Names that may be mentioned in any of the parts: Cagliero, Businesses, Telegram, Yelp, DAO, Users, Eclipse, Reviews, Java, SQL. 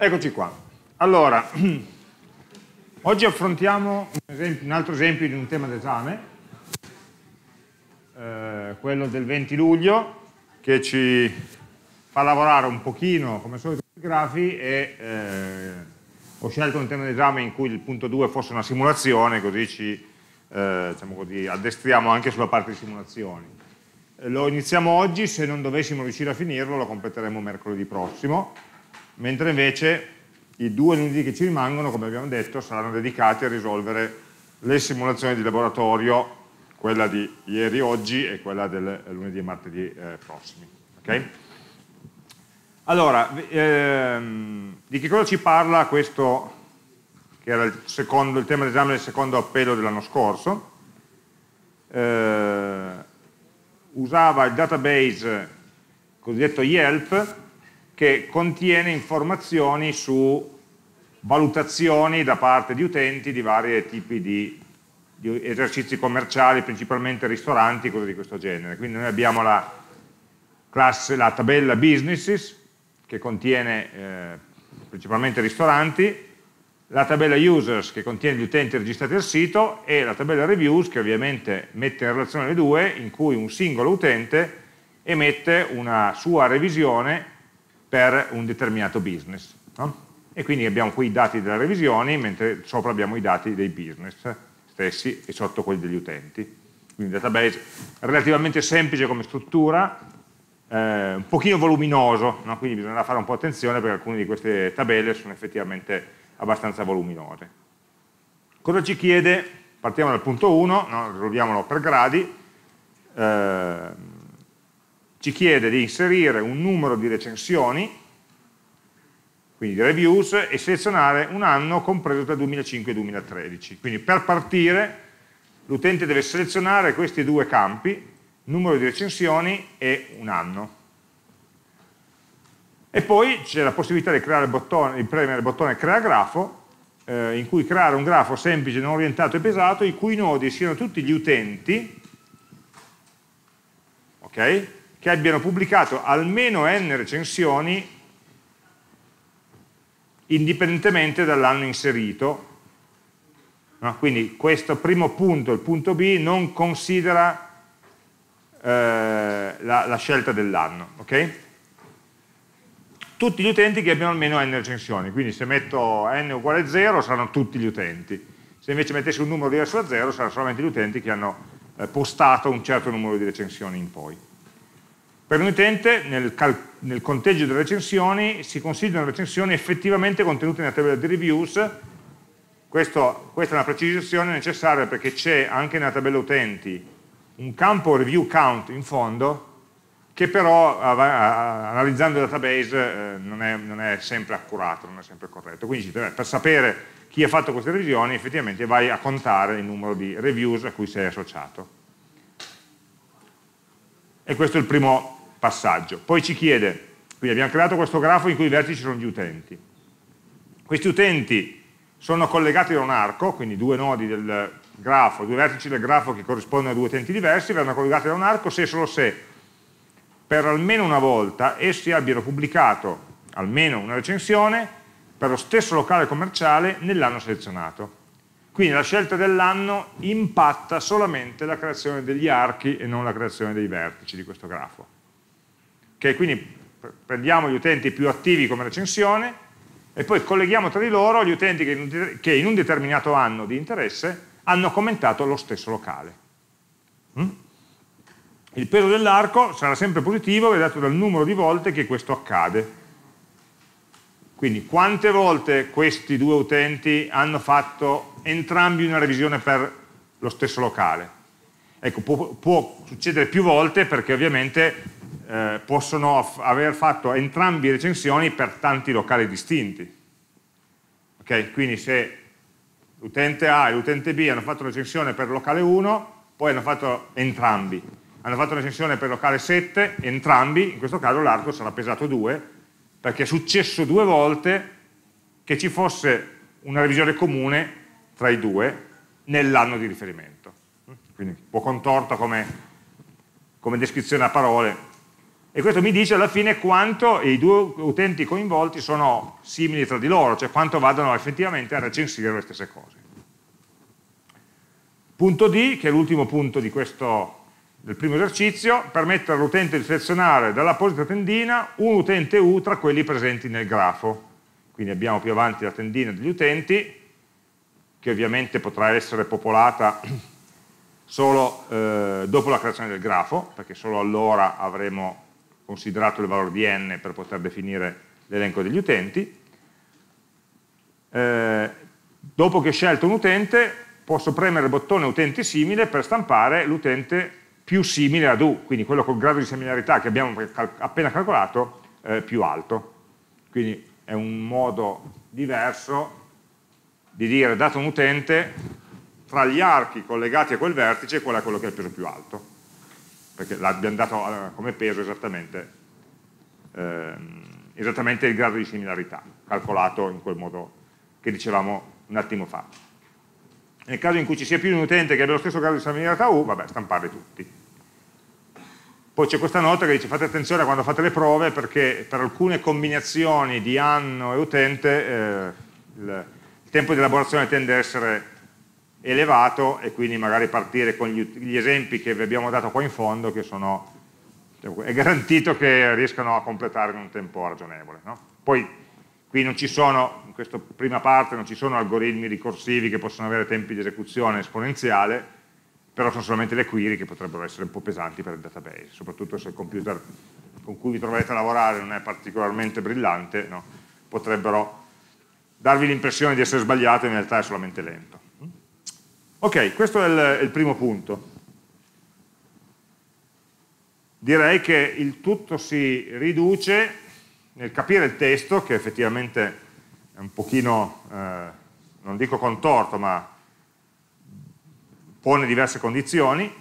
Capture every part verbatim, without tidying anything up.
Eccoci qua. Allora, oggi affrontiamo un, esempio, un altro esempio di un tema d'esame, eh, quello del venti luglio, che ci fa lavorare un pochino, come al solito, i grafi e eh, ho scelto un tema d'esame in cui il punto due fosse una simulazione, così ci eh, diciamo così, addestriamo anche sulla parte di simulazioni. Lo iniziamo oggi, se non dovessimo riuscire a finirlo lo completeremo mercoledì prossimo, mentre invece i due lunedì che ci rimangono, come abbiamo detto, saranno dedicati a risolvere le simulazioni di laboratorio, quella di ieri, oggi e quella del lunedì e martedì eh, prossimi. Okay? Allora, ehm, di che cosa ci parla questo, che era il, secondo, il tema d'esame del secondo appello dell'anno scorso? Eh, usava il database cosiddetto Yelp, che contiene informazioni su valutazioni da parte di utenti di vari tipi di, di esercizi commerciali, principalmente ristoranti, cose di questo genere. Quindi noi abbiamo la, classe, la tabella Businesses, che contiene eh, principalmente ristoranti, la tabella Users, che contiene gli utenti registrati al sito, e la tabella Reviews, che ovviamente mette in relazione le due, in cui un singolo utente emette una sua revisione per un determinato business, no? E quindi abbiamo qui i dati delle revisioni, mentre sopra abbiamo i dati dei business stessi e sotto quelli degli utenti. Quindi un database relativamente semplice come struttura, eh, un pochino voluminoso, no? Quindi bisognerà fare un po' attenzione perché alcune di queste tabelle sono effettivamente abbastanza voluminose. Cosa ci chiede? Partiamo dal punto uno, no? Risolviamolo per gradi. Eh, ci chiede di inserire un numero di recensioni, quindi di reviews, e selezionare un anno compreso tra duemilacinque e duemilatredici. Quindi per partire l'utente deve selezionare questi due campi, numero di recensioni e un anno. E poi c'è la possibilità di, creare il bottone, di premere il bottone crea grafo, eh, in cui creare un grafo semplice, non orientato e pesato, i cui nodi siano tutti gli utenti, okay, che abbiano pubblicato almeno n recensioni indipendentemente dall'anno inserito. No? Quindi questo primo punto, il punto B, non considera eh, la, la scelta dell'anno. Ok? Tutti gli utenti che abbiano almeno n recensioni, quindi se metto n uguale zero saranno tutti gli utenti, se invece mettessi un numero diverso da zero saranno solamente gli utenti che hanno postato un certo numero di recensioni in poi. Per un utente nel, nel conteggio delle recensioni si considerano recensioni effettivamente contenute nella tabella di reviews. Questo, questa è una precisazione necessaria perché c'è anche nella tabella utenti un campo review count in fondo, che però analizzando il database eh, non, è, non è sempre accurato, non è sempre corretto. Quindi per sapere chi ha fatto queste revisioni effettivamente vai a contare il numero di reviews a cui sei associato. E questo è il primo passaggio. Poi ci chiede, quindi abbiamo creato questo grafo in cui i vertici sono gli utenti. Questi utenti sono collegati da un arco, quindi due nodi del grafo, due vertici del grafo che corrispondono a due utenti diversi, verranno collegati da un arco se e solo se per almeno una volta essi abbiano pubblicato almeno una recensione per lo stesso locale commerciale nell'anno selezionato. Quindi la scelta dell'anno impatta solamente la creazione degli archi e non la creazione dei vertici di questo grafo. Okay, quindi prendiamo gli utenti più attivi come recensione e poi colleghiamo tra di loro gli utenti che in un determinato anno di interesse hanno commentato lo stesso locale. Mm? Il peso dell'arco sarà sempre positivo, è dato dal numero di volte che questo accade. Quindi quante volte questi due utenti hanno fatto entrambi una revisione per lo stesso locale? Ecco, può, può succedere più volte perché ovviamente eh, possono aver fatto entrambi recensioni per tanti locali distinti. Okay? Quindi se l'utente A e l'utente B hanno fatto una recensione per locale uno, poi hanno fatto entrambi. Hanno fatto una recensione per locale sette, entrambi, in questo caso l'arco sarà pesato due, perché è successo due volte che ci fosse una revisione comune tra i due nell'anno di riferimento. Quindi un po' contorta come, come descrizione a parole, e questo mi dice alla fine quanto i due utenti coinvolti sono simili tra di loro, cioè quanto vadano effettivamente a recensire le stesse cose. Punto D, che è l'ultimo punto di questo, del primo esercizio, permette all'utente di selezionare dall'apposita tendina un utente U tra quelli presenti nel grafo. Quindi abbiamo più avanti la tendina degli utenti, che ovviamente potrà essere popolata solo eh, dopo la creazione del grafo, perché solo allora avremo considerato il valore di n per poter definire l'elenco degli utenti. Eh, dopo che ho scelto un utente, posso premere il bottone utente simile per stampare l'utente più simile ad U, quindi quello col grado di similarità che abbiamo appena calcolato eh, più alto. Quindi è un modo diverso di dire, dato un utente, tra gli archi collegati a quel vertice, qual è quello che ha il peso più alto, perché l'abbiamo dato come peso esattamente, ehm, esattamente il grado di similarità, calcolato in quel modo che dicevamo un attimo fa. Nel caso in cui ci sia più di un utente che abbia lo stesso grado di similarità U, vabbè, stamparli tutti. Poi c'è questa nota che dice fate attenzione quando fate le prove, perché per alcune combinazioni di anno e utente eh, il, il tempo di elaborazione tende a essere elevato, e quindi magari partire con gli, gli esempi che vi abbiamo dato qua in fondo, che sono, è garantito che riescano a completare in un tempo ragionevole, no? Poi qui non ci sono, in questa prima parte non ci sono algoritmi ricorsivi che possono avere tempi di esecuzione esponenziale, però sono solamente le query che potrebbero essere un po' pesanti per il database, soprattutto se il computer con cui vi troverete a lavorare non è particolarmente brillante, no? Potrebbero darvi l'impressione di essere sbagliato, in realtà è solamente lento. Ok, questo è il, il primo punto. Direi che il tutto si riduce nel capire il testo, che effettivamente è un pochino, eh, non dico contorto, ma pone diverse condizioni,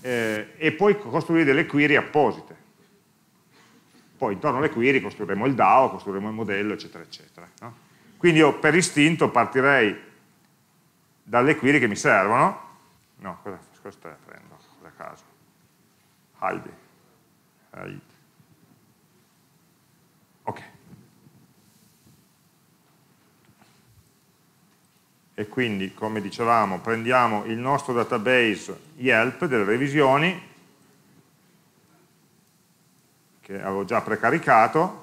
eh, e poi costruire delle query apposite. Poi intorno alle query costruiremo il DAO, costruiremo il modello, eccetera, eccetera, no? Quindi io per istinto partirei dalle query che mi servono. No, cosa, cosa stai aprendo? Cosa a caso? Hide. Hide. Ok. E quindi, come dicevamo, prendiamo il nostro database Yelp delle revisioni, che avevo già precaricato.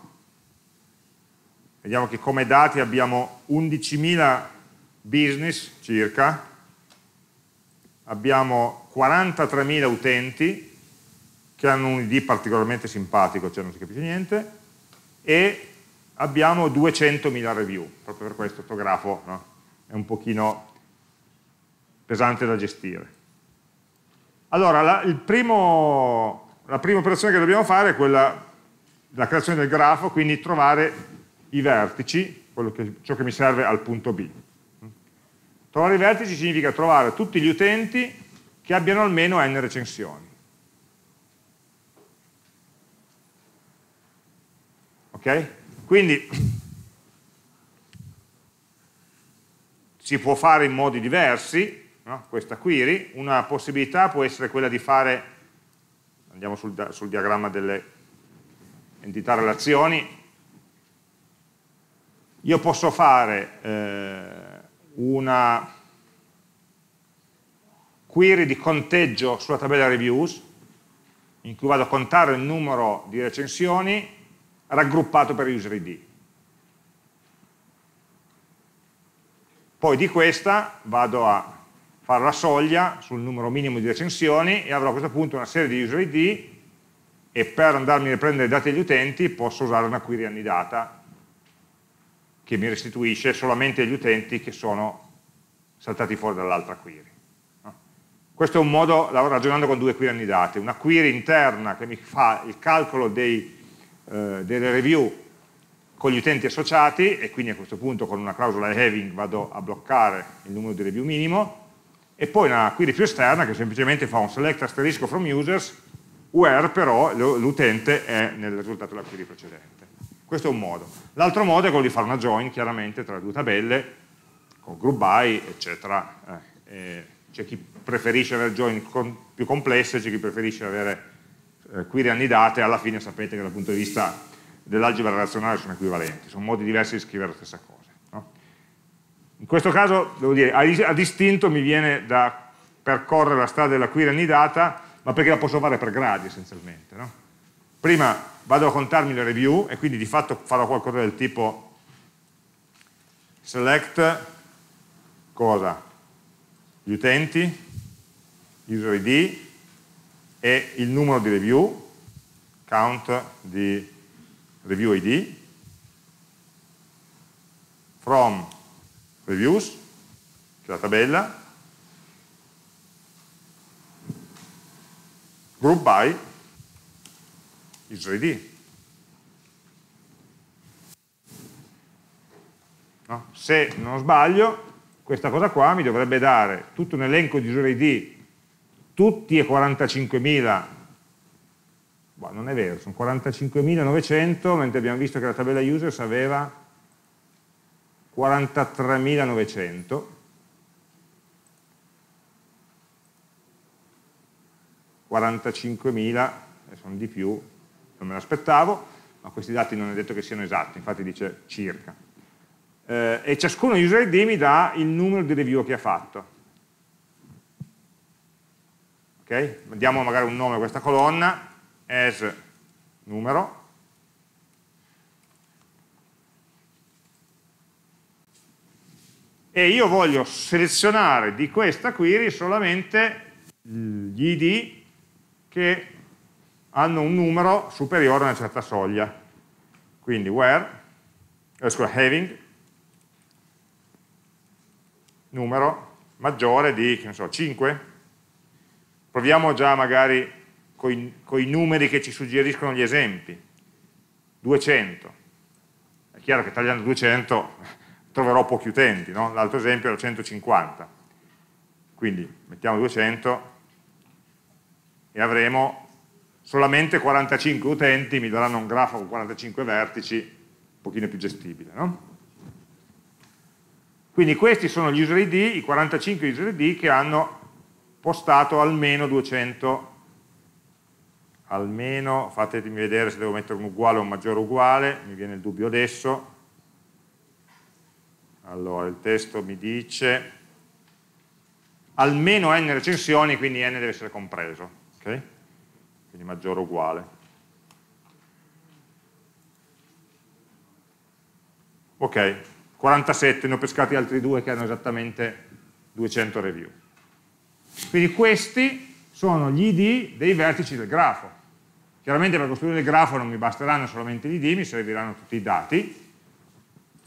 Vediamo che come dati abbiamo undicimila business circa, abbiamo quarantatremila utenti che hanno un I D particolarmente simpatico, cioè non si capisce niente, e abbiamo duecentomila review, proprio per questo questo grafo, no? È un pochino pesante da gestire. Allora, la, il primo, la prima operazione che dobbiamo fare è quella della creazione del grafo, quindi trovare i vertici, quello che, ciò che mi serve al punto B. Trovare i vertici significa trovare tutti gli utenti che abbiano almeno n recensioni. Ok? Quindi si può fare in modi diversi, no? Questa query. Una possibilità può essere quella di fare, andiamo sul, sul diagramma delle entità relazioni, io posso fare eh, una query di conteggio sulla tabella reviews, in cui vado a contare il numero di recensioni raggruppato per user I D. Poi di questa vado a fare la soglia sul numero minimo di recensioni e avrò a questo punto una serie di user I D, e per andarmi a riprendere i dati degli utenti posso usare una query annidata che mi restituisce solamente gli utenti che sono saltati fuori dall'altra query. Questo è un modo, ragionando con due query annidate, una query interna che mi fa il calcolo dei, eh, delle review con gli utenti associati, e quindi a questo punto con una clausola having vado a bloccare il numero di review minimo, e poi una query più esterna che semplicemente fa un select asterisco from users where però l'utente è nel risultato della query precedente. Questo è un modo. L'altro modo è quello di fare una join chiaramente tra le due tabelle con group by eccetera. Eh, c'è chi preferisce avere join con, più complesse, c'è chi preferisce avere eh, query annidate, alla fine sapete che dal punto di vista dell'algebra relazionale sono equivalenti, sono modi diversi di scrivere la stessa cosa, no? In questo caso, devo dire, a distinto mi viene da percorrere la strada della query annidata, ma perché la posso fare per gradi essenzialmente, no? Prima vado a contarmi le review e quindi di fatto farò qualcosa del tipo select cosa? Gli utenti, user I D e il numero di review, count di review I D, from reviews, c'è la tabella, group by user I D. No? Se non sbaglio, questa cosa qua mi dovrebbe dare tutto un elenco di user I D, tutti e quarantacinquemila, boh, non è vero, sono quarantacinquemilanovecento, mentre abbiamo visto che la tabella users aveva quarantatremilanovecento, quarantacinquemila, sono di più, non me l'aspettavo, ma questi dati non è detto che siano esatti, infatti dice circa. Eh, e ciascuno user I D mi dà il numero di review che ha fatto. Ok? Diamo magari un nome a questa colonna, as numero, e io voglio selezionare di questa query solamente gli I D che hanno un numero superiore a una certa soglia, quindi where, eh, scusa, having numero maggiore di, che ne so, cinque, proviamo già magari con i numeri che ci suggeriscono gli esempi, duecento, è chiaro che tagliando duecento troverò pochi utenti, no? L'altro esempio era centocinquanta, quindi mettiamo duecento e avremo solamente quarantacinque utenti, mi daranno un grafo con quarantacinque vertici, un pochino più gestibile, no? Quindi questi sono gli user I D, i quarantacinque user I D che hanno postato almeno duecento, almeno, fatemi vedere se devo mettere un uguale o un maggiore uguale, mi viene il dubbio adesso. Allora, il testo mi dice almeno n recensioni, quindi n deve essere compreso, okay? Quindi maggiore o uguale. Ok, quarantasette, ne ho pescati altri due che hanno esattamente duecento review. Quindi questi sono gli I D dei vertici del grafo. Chiaramente per costruire il grafo non mi basteranno solamente gli I D, mi serviranno tutti i dati,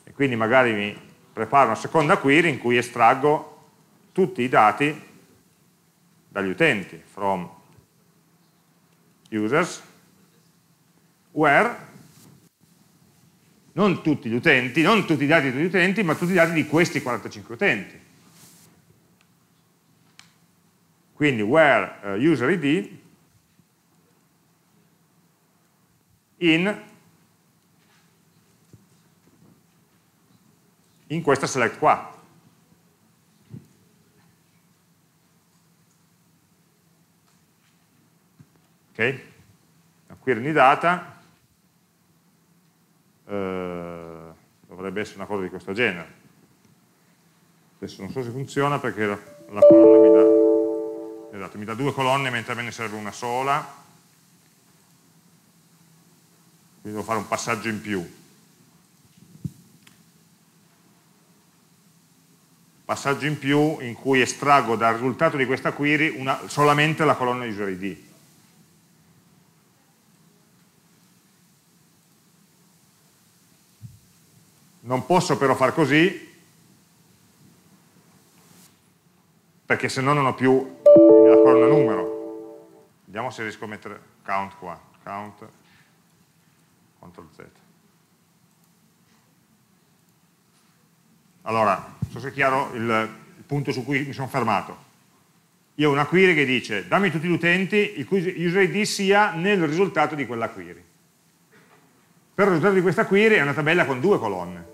e quindi magari mi preparo una seconda query in cui estraggo tutti i dati dagli utenti, from users, where, non tutti gli utenti, non tutti i dati degli utenti, ma tutti i dati di questi quarantacinque utenti. Quindi where uh, user I D in in questa select qua. Ok? La query annidata eh, dovrebbe essere una cosa di questo genere. Adesso non so se funziona perché la, la colonna mi dà, esatto, mi dà due colonne mentre me ne serve una sola. Quindi devo fare un passaggio in più. Passaggio in più in cui estraggo dal risultato di questa query una, solamente la colonna user I D. Non posso però far così perché se no non ho più la colonna numero. Vediamo se riesco a mettere count qua, count, control Z. Allora, non so se è chiaro il, il punto su cui mi sono fermato. Io ho una query che dice dammi tutti gli utenti il cui user I D sia nel risultato di quella query. Per il risultato di questa query è una tabella con due colonne.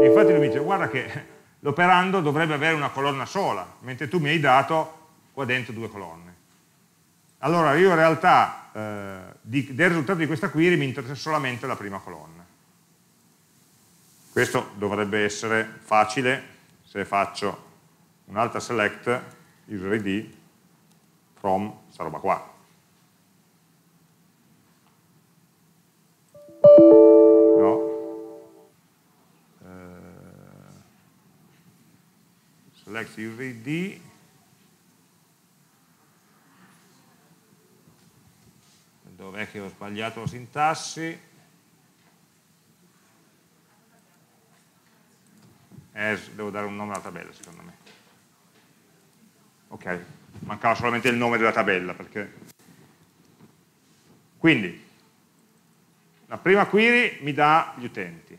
E infatti lui mi dice guarda che l'operando dovrebbe avere una colonna sola, mentre tu mi hai dato qua dentro due colonne. allora io in realtà eh, di, del risultato di questa query mi interessa solamente la prima colonna. Questo dovrebbe essere facile se faccio un'altra select user I D from sta roba qua. Select user I D dov'è che ho sbagliato la sintassi, as, devo dare un nome alla tabella secondo me, ok, mancava solamente il nome della tabella, perché quindi la prima query mi dà gli utenti,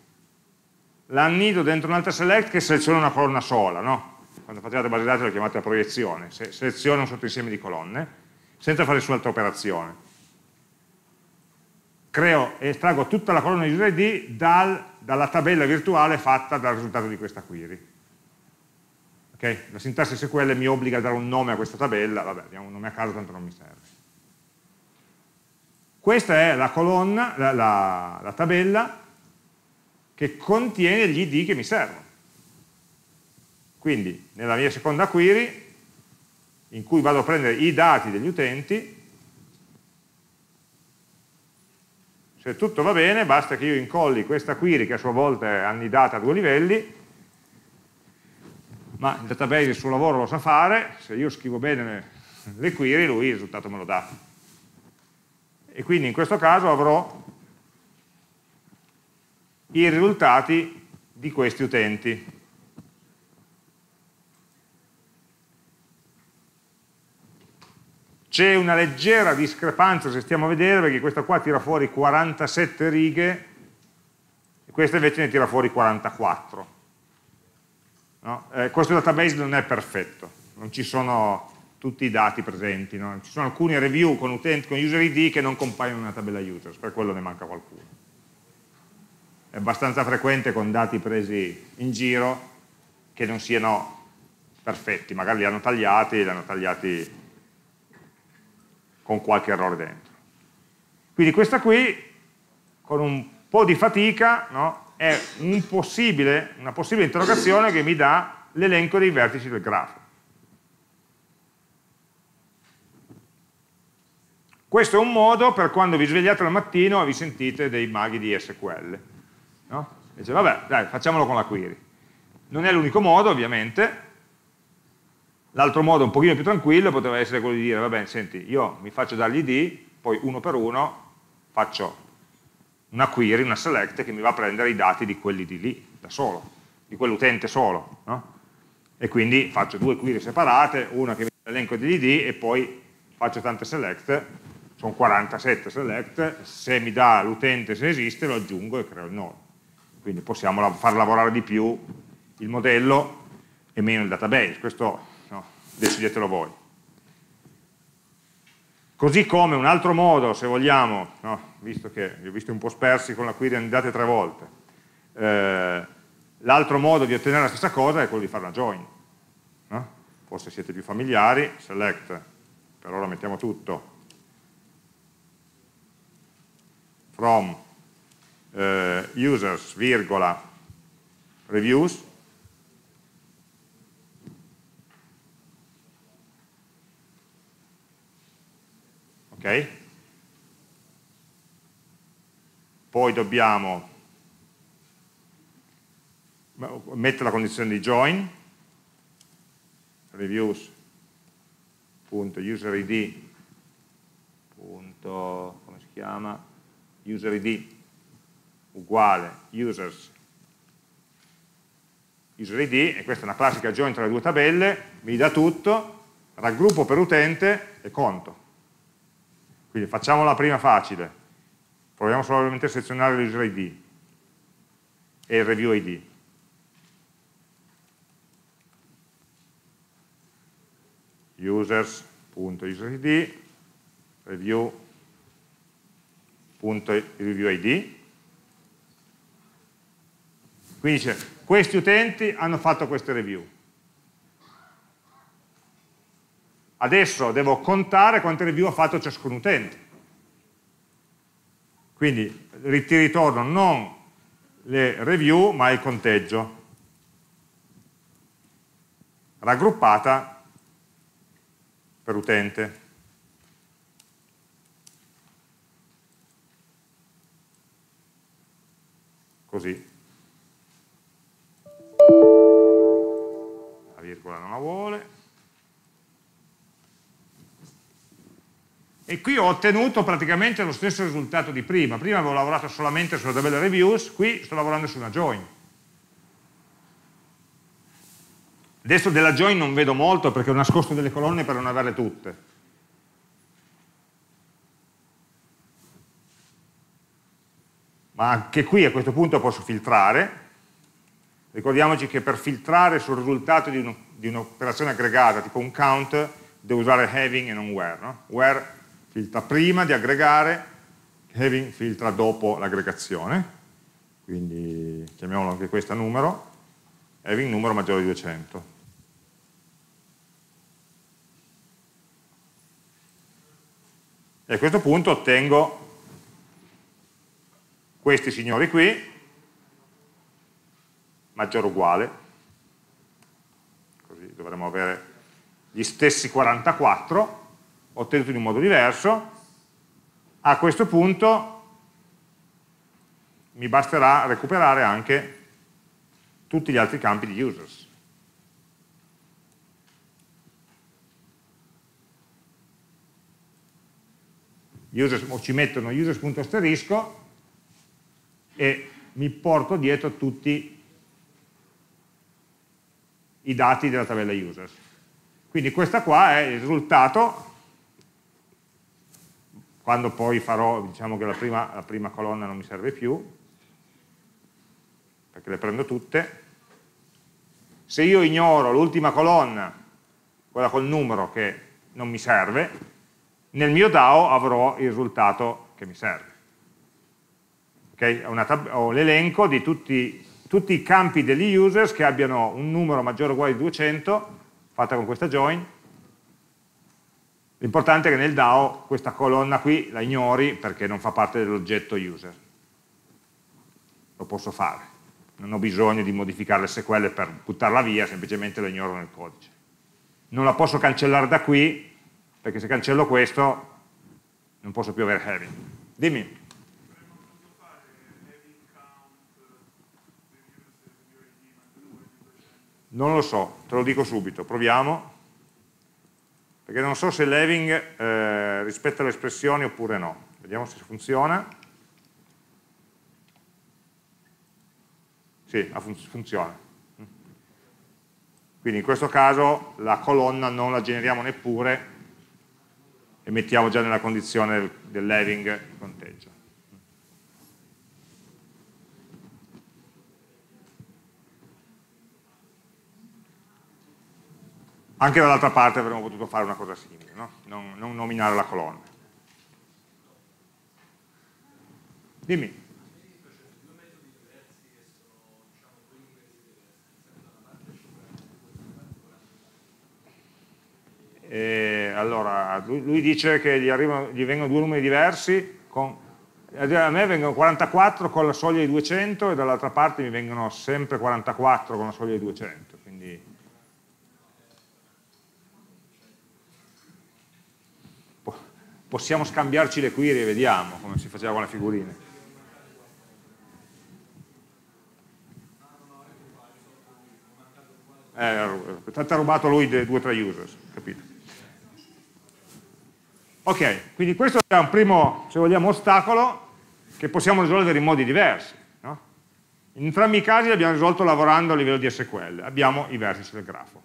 l'annido dentro un'altra select che seleziona una colonna sola, no? Quando fate la base dati la chiamate la proiezione, se seleziona un sottoinsieme di colonne senza fare nessun'altra operazione, creo e estraggo tutta la colonna user I D dal, dalla tabella virtuale fatta dal risultato di questa query, okay? La sintassi S Q L mi obbliga a dare un nome a questa tabella, vabbè, diamo un nome a caso tanto non mi serve. Questa è la colonna, la, la, la tabella che contiene gli I D che mi servono. Quindi nella mia seconda query, in cui vado a prendere i dati degli utenti, se tutto va bene basta che io incolli questa query, che a sua volta è annidata a due livelli, ma il database il suo lavoro lo sa fare, se io scrivo bene le query lui il risultato me lo dà. E quindi in questo caso avrò i risultati di questi utenti. C'è una leggera discrepanza se stiamo a vedere, perché questa qua tira fuori quarantasette righe e questa invece ne tira fuori quarantaquattro. No? Eh, questo database non è perfetto, non ci sono tutti i dati presenti, no? Ci sono alcune review con, utenti, con user I D che non compaiono nella tabella users, per quello ne manca qualcuno. È abbastanza frequente con dati presi in giro che non siano perfetti, magari li hanno tagliati, li hanno tagliati con qualche errore dentro. Quindi questa qui, con un po' di fatica, no, è un possibile, una possibile interrogazione che mi dà l'elenco dei vertici del grafo. Questo è un modo per quando vi svegliate al mattino e vi sentite dei maghi di S Q L. No? Dice, vabbè, dai, facciamolo con la query. Non è l'unico modo, ovviamente. L'altro modo un pochino più tranquillo poteva essere quello di dire, va bene, senti, io mi faccio dargli I D, poi uno per uno faccio una query, una select che mi va a prendere i dati di quelli di lì, da solo, di quell'utente solo, no? E quindi faccio due query separate, una che mi dà l'elenco degli I D e poi faccio tante select, sono quarantasette select, se mi dà l'utente, se esiste, lo aggiungo e creo il nodo. Quindi possiamo far lavorare di più il modello e meno il database. Questo decidetelo voi. Così come un altro modo, se vogliamo, no, visto che vi ho visto un po' spersi con la query andate tre volte, eh, l'altro modo di ottenere la stessa cosa è quello di fare una join, no? Forse siete più familiari, select, per ora mettiamo tutto, from eh, users, virgola, reviews, okay. Poi dobbiamo mettere la condizione di join reviews.userid. Come si chiama? UserID uguale users userid, e questa è una classica join tra le due tabelle, mi dà tutto, raggruppo per utente e conto. Quindi facciamola prima facile, proviamo solamente a selezionare l'user I D e il review I D. Users.userid, review.review I D. Quindi dice, questi utenti hanno fatto queste review. Adesso devo contare quante review ha fatto ciascun utente. Quindi ti ritorno non le review, ma il conteggio, raggruppata per utente. Così. La virgola non la vuole. E qui ho ottenuto praticamente lo stesso risultato di prima. Prima avevo lavorato solamente sulla tabella reviews, qui sto lavorando su una join. Adesso della join non vedo molto perché ho nascosto delle colonne per non averle tutte. Ma anche qui a questo punto posso filtrare. Ricordiamoci che per filtrare sul risultato di un'operazione aggregata, tipo un count, devo usare having e non where, no? Where filtra prima di aggregare, having filtra dopo l'aggregazione, quindi chiamiamolo anche questo numero, having numero maggiore di duecento. E a questo punto ottengo questi signori qui, maggiore o uguale, così dovremmo avere gli stessi quarantaquattro, ottenuti in un modo diverso. A questo punto mi basterà recuperare anche tutti gli altri campi di users. Users ci mettono users.asterisco e mi porto dietro tutti i dati della tabella users. Quindi questa qua è il risultato, quando poi farò, diciamo che la prima, la prima colonna non mi serve più, perché le prendo tutte. Se io ignoro l'ultima colonna, quella col numero che non mi serve, nel mio DAO avrò il risultato che mi serve. Okay? Ho l'elenco di tutti, tutti i campi degli users che abbiano un numero maggiore o uguale di duecento, fatta con questa join. L'importante è che nel DAO questa colonna qui la ignori perché non fa parte dell'oggetto user. Lo posso fare, non ho bisogno di modificare le sequelle per buttarla via, semplicemente la ignoro nel codice. Non la posso cancellare da qui perché se cancello questo non posso più avere having. Dimmi. Non lo so, te lo dico subito, proviamo, perché non so se l'having eh, rispetta le espressioni oppure no. Vediamo se funziona. Sì, funziona. Quindi in questo caso la colonna non la generiamo neppure e mettiamo già nella condizione dell'having il conteggio. Anche dall'altra parte avremmo potuto fare una cosa simile, no? non, non nominare la colonna. Dimmi. E allora, lui, lui dice che gli, arrivano, gli vengono due numeri diversi, con, a me vengono quarantaquattro con la soglia di duecento e dall'altra parte mi vengono sempre quarantaquattro con la soglia di duecento, quindi... Possiamo scambiarci le query e vediamo come si faceva con le figurine. Eh, tanto ha rubato lui due o tre users, capito? Ok, quindi questo è un primo, se vogliamo, ostacolo che possiamo risolvere in modi diversi, no? In entrambi i casi l'abbiamo risolto lavorando a livello di S Q L, abbiamo i vertici del grafo.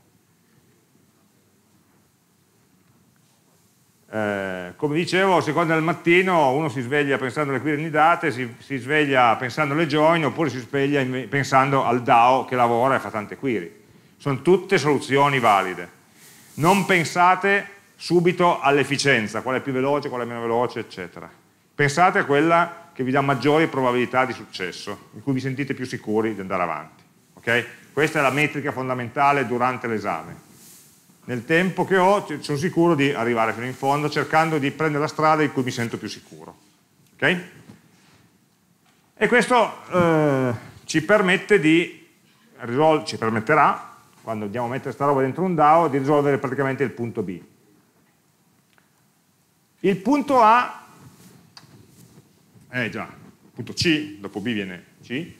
Eh, come dicevo, secondo del mattino uno si sveglia pensando alle query nidate, si, si sveglia pensando alle join oppure si sveglia in, pensando al DAO che lavora e fa tante query. Sono tutte soluzioni valide. Non pensate subito all'efficienza, qual è più veloce, qual è meno veloce, eccetera. Pensate a quella che vi dà maggiori probabilità di successo, in cui vi sentite più sicuri di andare avanti. Okay? Questa è la metrica fondamentale durante l'esame. nel tempo che ho sono sicuro di arrivare fino in fondo, cercando di prendere la strada in cui mi sento più sicuro. Okay? E questo eh, ci permette di ci permetterà, quando andiamo a mettere sta roba dentro un DAO, di risolvere praticamente il punto B. Il punto A, eh già, il punto C, dopo B viene C,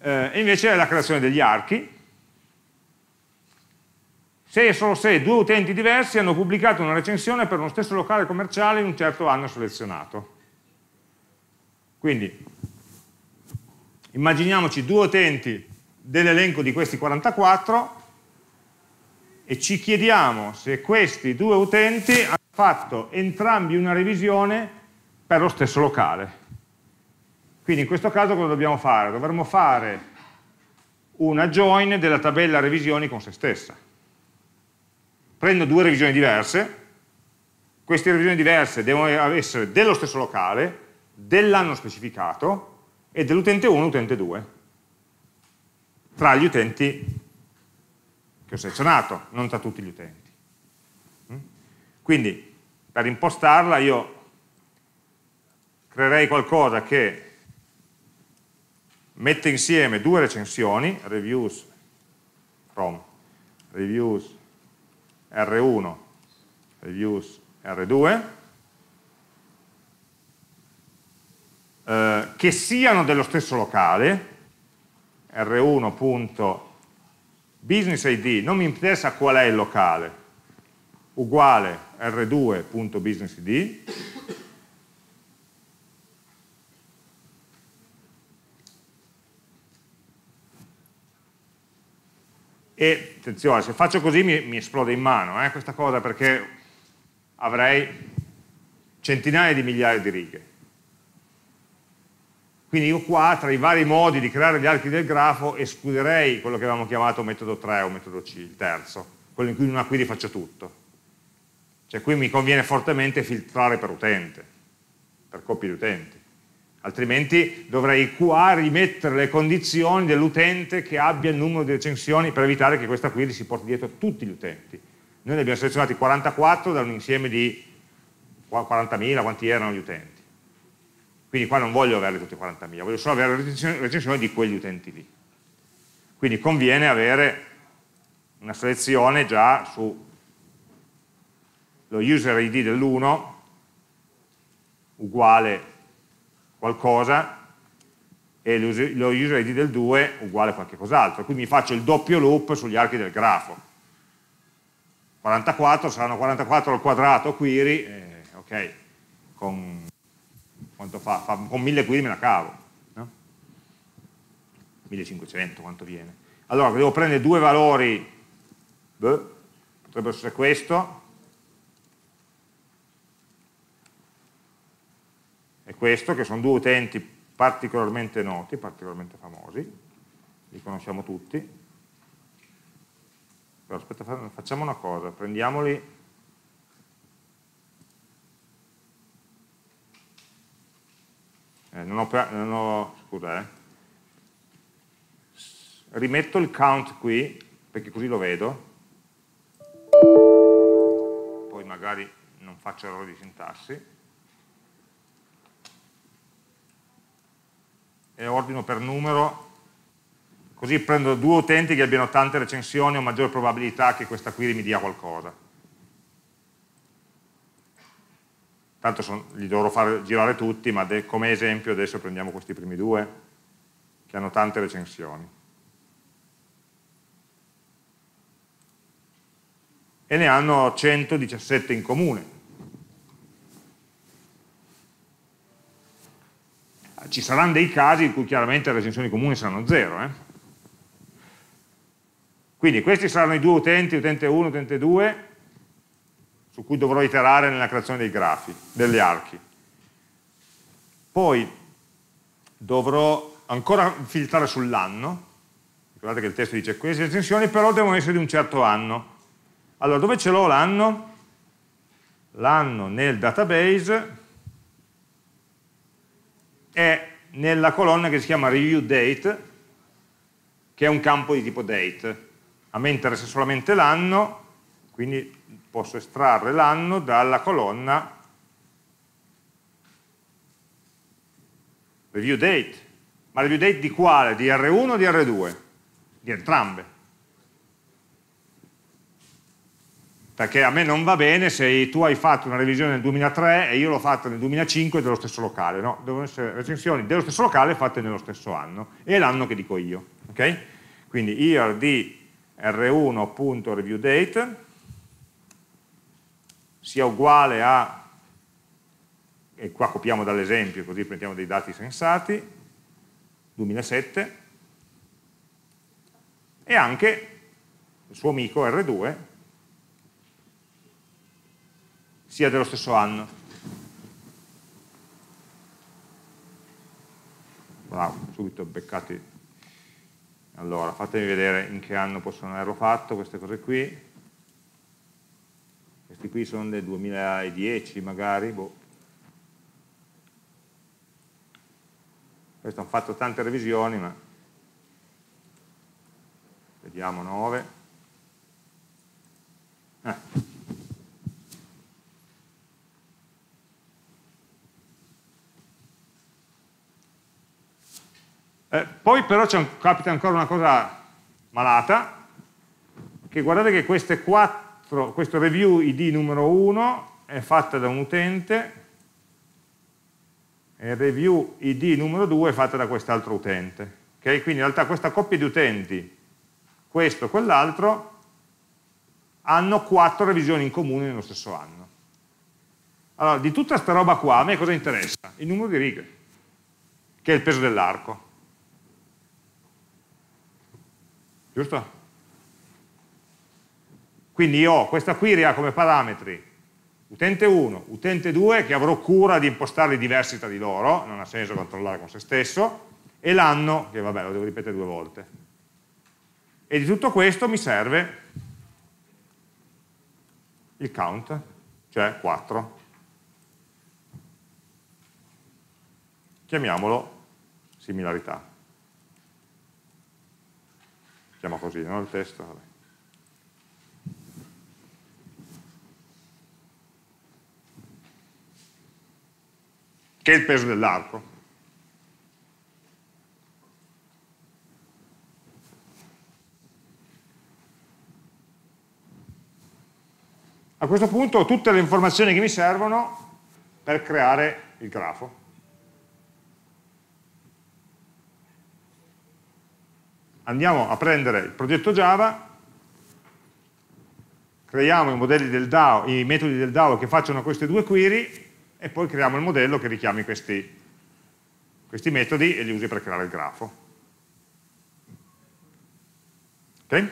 eh, invece è la creazione degli archi. Se e solo se due utenti diversi hanno pubblicato una recensione per uno stesso locale commerciale in un certo anno selezionato. Quindi immaginiamoci due utenti dell'elenco di questi quarantaquattro e ci chiediamo se questi due utenti hanno fatto entrambi una revisione per lo stesso locale. Quindi in questo caso cosa dobbiamo fare? Dovremmo fare una join della tabella revisioni con se stessa. Prendo due revisioni diverse, queste revisioni diverse devono essere dello stesso locale, dell'anno specificato e dell'utente uno e utente due, tra gli utenti che ho selezionato, non tra tutti gli utenti. Quindi per impostarla io creerei qualcosa che mette insieme due recensioni, reviews from, reviews R uno, reviews R due, eh, che siano dello stesso locale, R uno punto business I D, non mi interessa qual è il locale, uguale R due punto business I D, e attenzione, se faccio così mi, mi esplode in mano eh, questa cosa, perché avrei centinaia di migliaia di righe. Quindi io qua, tra i vari modi di creare gli archi del grafo, escluderei quello che avevamo chiamato metodo tre o metodo C, il terzo, quello in cui in una query faccio tutto. Cioè qui mi conviene fortemente filtrare per utente, per coppie di utenti, altrimenti dovrei qua rimettere le condizioni dell'utente che abbia il numero di recensioni, per evitare che questa query si porti dietro tutti gli utenti. Noi ne abbiamo selezionati quarantaquattro da un insieme di quarantamila, quanti erano gli utenti. Quindi qua non voglio avere tutti i quarantamila, voglio solo avere le recensioni di quegli utenti lì. Quindi conviene avere una selezione già su lo user I D dell'uno uguale qualcosa e lo user I D del due uguale qualche cos'altro, quindi mi faccio il doppio loop sugli archi del grafo. quarantaquattro saranno quarantaquattro al quadrato query, eh, ok, con quanto fa? Fa con mille query me la cavo, no? millecinquecento quanto viene. Allora devo prendere due valori, beh, potrebbe essere questo e questo, che sono due utenti particolarmente noti, particolarmente famosi, li conosciamo tutti. Però aspetta, facciamo una cosa, prendiamoli eh, non ho, non ho, scusa eh. rimetto il count qui perché così lo vedo, poi magari non faccio errori di sintassi, e ordino per numero, così prendo due utenti che abbiano tante recensioni o maggiore probabilità che questa query mi dia qualcosa. Tanto son, li dovrò far girare tutti, ma de, come esempio adesso prendiamo questi primi due che hanno tante recensioni e ne hanno centodiciassette in comune. Ci saranno dei casi in cui chiaramente le recensioni comuni saranno zero. Eh? Quindi questi saranno i due utenti, utente uno, utente due, su cui dovrò iterare nella creazione dei grafi, degli archi. Poi dovrò ancora filtrare sull'anno, ricordate che il testo dice queste recensioni però devono essere di un certo anno. Allora dove ce l'ho l'anno? L'anno nel database è nella colonna che si chiama review date, che è un campo di tipo date. A me interessa solamente l'anno, Quindi posso estrarre l'anno dalla colonna review date. Ma review date di quale? Di R uno o di R due? Di entrambe. Perché a me non va bene se tu hai fatto una revisione nel duemilatré e io l'ho fatta nel duemilacinque dello stesso locale. No, devono essere recensioni dello stesso locale fatte nello stesso anno. E l'anno che dico io. Okay? Quindi year di R uno.reviewDate sia uguale a, e qua copiamo dall'esempio così prendiamo dei dati sensati, duemilasette, e anche il suo amico R due sia dello stesso anno. Wow, subito beccati. Allora, fatemi vedere in che anno possono averlo fatto queste cose qui. Questi qui sono del duemiladieci magari, boh. Questo hanno fatto tante revisioni, ma vediamo nove. Eh. Eh, poi però un, capita ancora una cosa malata, che guardate che queste quattro, questo review I D numero uno è fatta da un utente e il review I D numero due è fatta da quest'altro utente. Okay? Quindi in realtà questa coppia di utenti, questo e quell'altro, hanno quattro revisioni in comune nello stesso anno. Allora, di tutta questa roba qua a me cosa interessa? Il numero di righe, che è il peso dell'arco. Giusto? Quindi io ho questa query ha come parametri utente uno, utente due, che avrò cura di impostarli diversi tra di loro, non ha senso controllare con se stesso, e l'anno, che vabbè lo devo ripetere due volte. E di tutto questo mi serve il count, cioè quattro. Chiamiamolo similarità. Chiama così, no? Il testo. Vabbè. Che è il peso dell'arco. A questo punto ho tutte le informazioni che mi servono per creare il grafo. Andiamo a prendere il progetto Java, creiamo i modelli del D A O, i metodi del D A O che facciano queste due query e poi creiamo il modello che richiami questi, questi metodi e li usi per creare il grafo. Ok?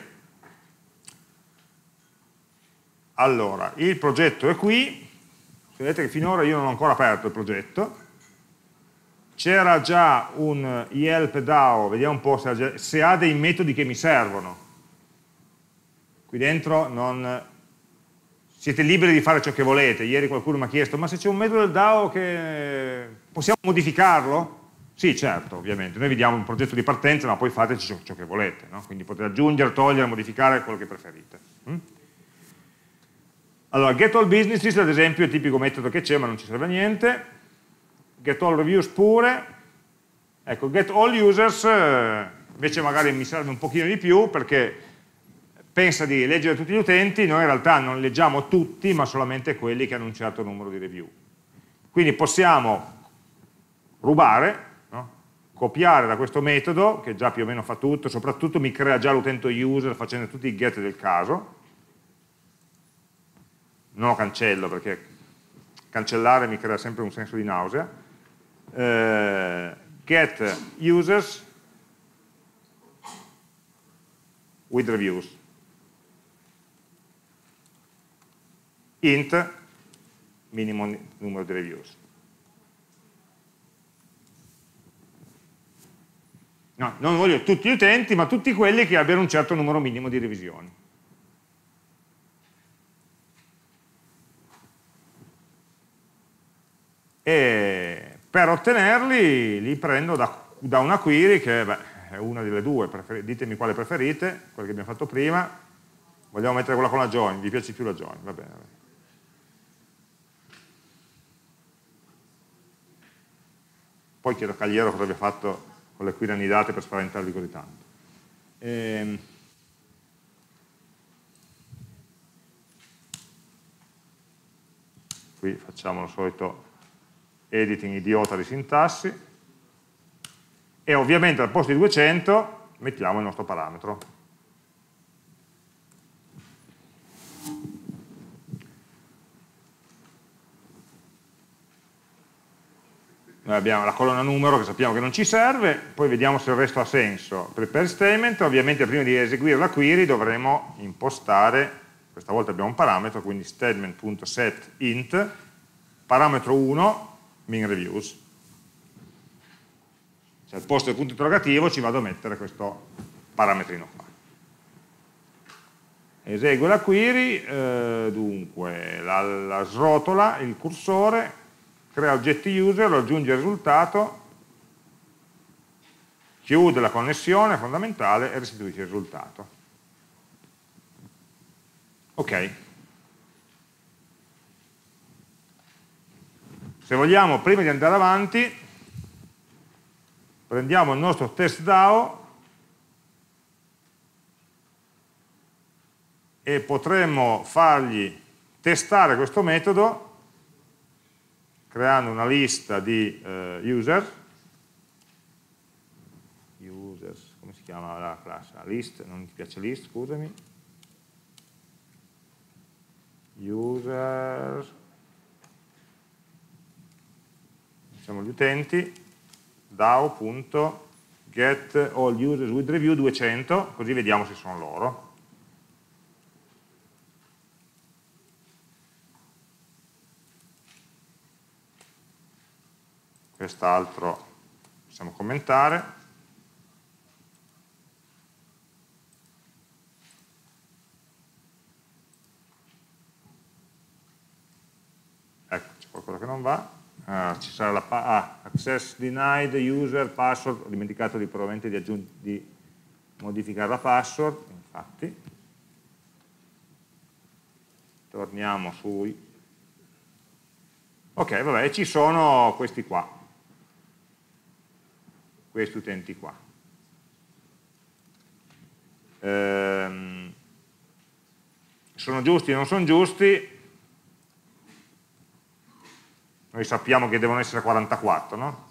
Allora, il progetto è qui, vedete che finora io non ho ancora aperto il progetto. C'era già un Yelp D A O, vediamo un po' se, se ha dei metodi che mi servono. Qui dentro non, siete liberi di fare ciò che volete. Ieri qualcuno mi ha chiesto, ma se c'è un metodo del D A O che possiamo modificarlo? Sì, certo, ovviamente. Noi vi diamo un progetto di partenza, ma poi fateci ciò, ciò che volete. No? Quindi potete aggiungere, togliere, modificare quello che preferite. Mm? Allora, Get All Businesses, ad esempio, è il tipico metodo che c'è, ma non ci serve a niente. Get all reviews pure, ecco, get all users invece magari mi serve un pochino di più perché pensa di leggere tutti gli utenti, noi in realtà non leggiamo tutti ma solamente quelli che hanno un certo numero di review. Quindi possiamo rubare, no? Copiare da questo metodo che già più o meno fa tutto, soprattutto mi crea già l'utente user facendo tutti i get del caso, non lo cancello perché cancellare mi crea sempre un senso di nausea. Uh, get users with reviews int minimo numero di reviews. No, non voglio tutti gli utenti ma tutti quelli che abbiano un certo numero minimo di revisioni. E per ottenerli li prendo da, da una query che beh, è una delle due, ditemi quale preferite, quella che abbiamo fatto prima, Vogliamo mettere quella con la join, vi piace più la join, va bene. Va bene. Poi chiedo a Cagliero cosa abbia fatto con le query annidate per spaventarvi così tanto. Ehm... Qui facciamo lo solito editing idiota di sintassi e ovviamente al posto di duecento mettiamo il nostro parametro. Noi abbiamo la colonna numero che sappiamo che non ci serve, poi vediamo se il resto ha senso. Per il per statement ovviamente prima di eseguire la query dovremo impostare, questa volta abbiamo un parametro, quindi statement.setInt, parametro uno, min reviews. Cioè al posto del punto interrogativo ci vado a mettere questo parametrino qua. Esegue la query, eh, dunque la, la srotola, il cursore, crea oggetti user, lo aggiunge al risultato, chiude la connessione fondamentale e restituisce il risultato. Ok. Se vogliamo, prima di andare avanti, prendiamo il nostro test DAO e potremmo fargli testare questo metodo creando una lista di eh, user, users, come si chiama la classe? List, non ti piace list, scusami. User, diciamo gli utenti, DAO.get all users with review duecento, così vediamo se sono loro. Quest'altro possiamo commentare. Ecco, c'è qualcosa che non va. Ah, ci sarà la ah, access denied, user, password. Ho dimenticato di, probabilmente di, di modificare la password. Infatti, torniamo sui. Ok, vabbè, ci sono questi qua. Questi utenti qua. Ehm, sono giusti o non sono giusti? Noi sappiamo che devono essere quarantaquattro, no?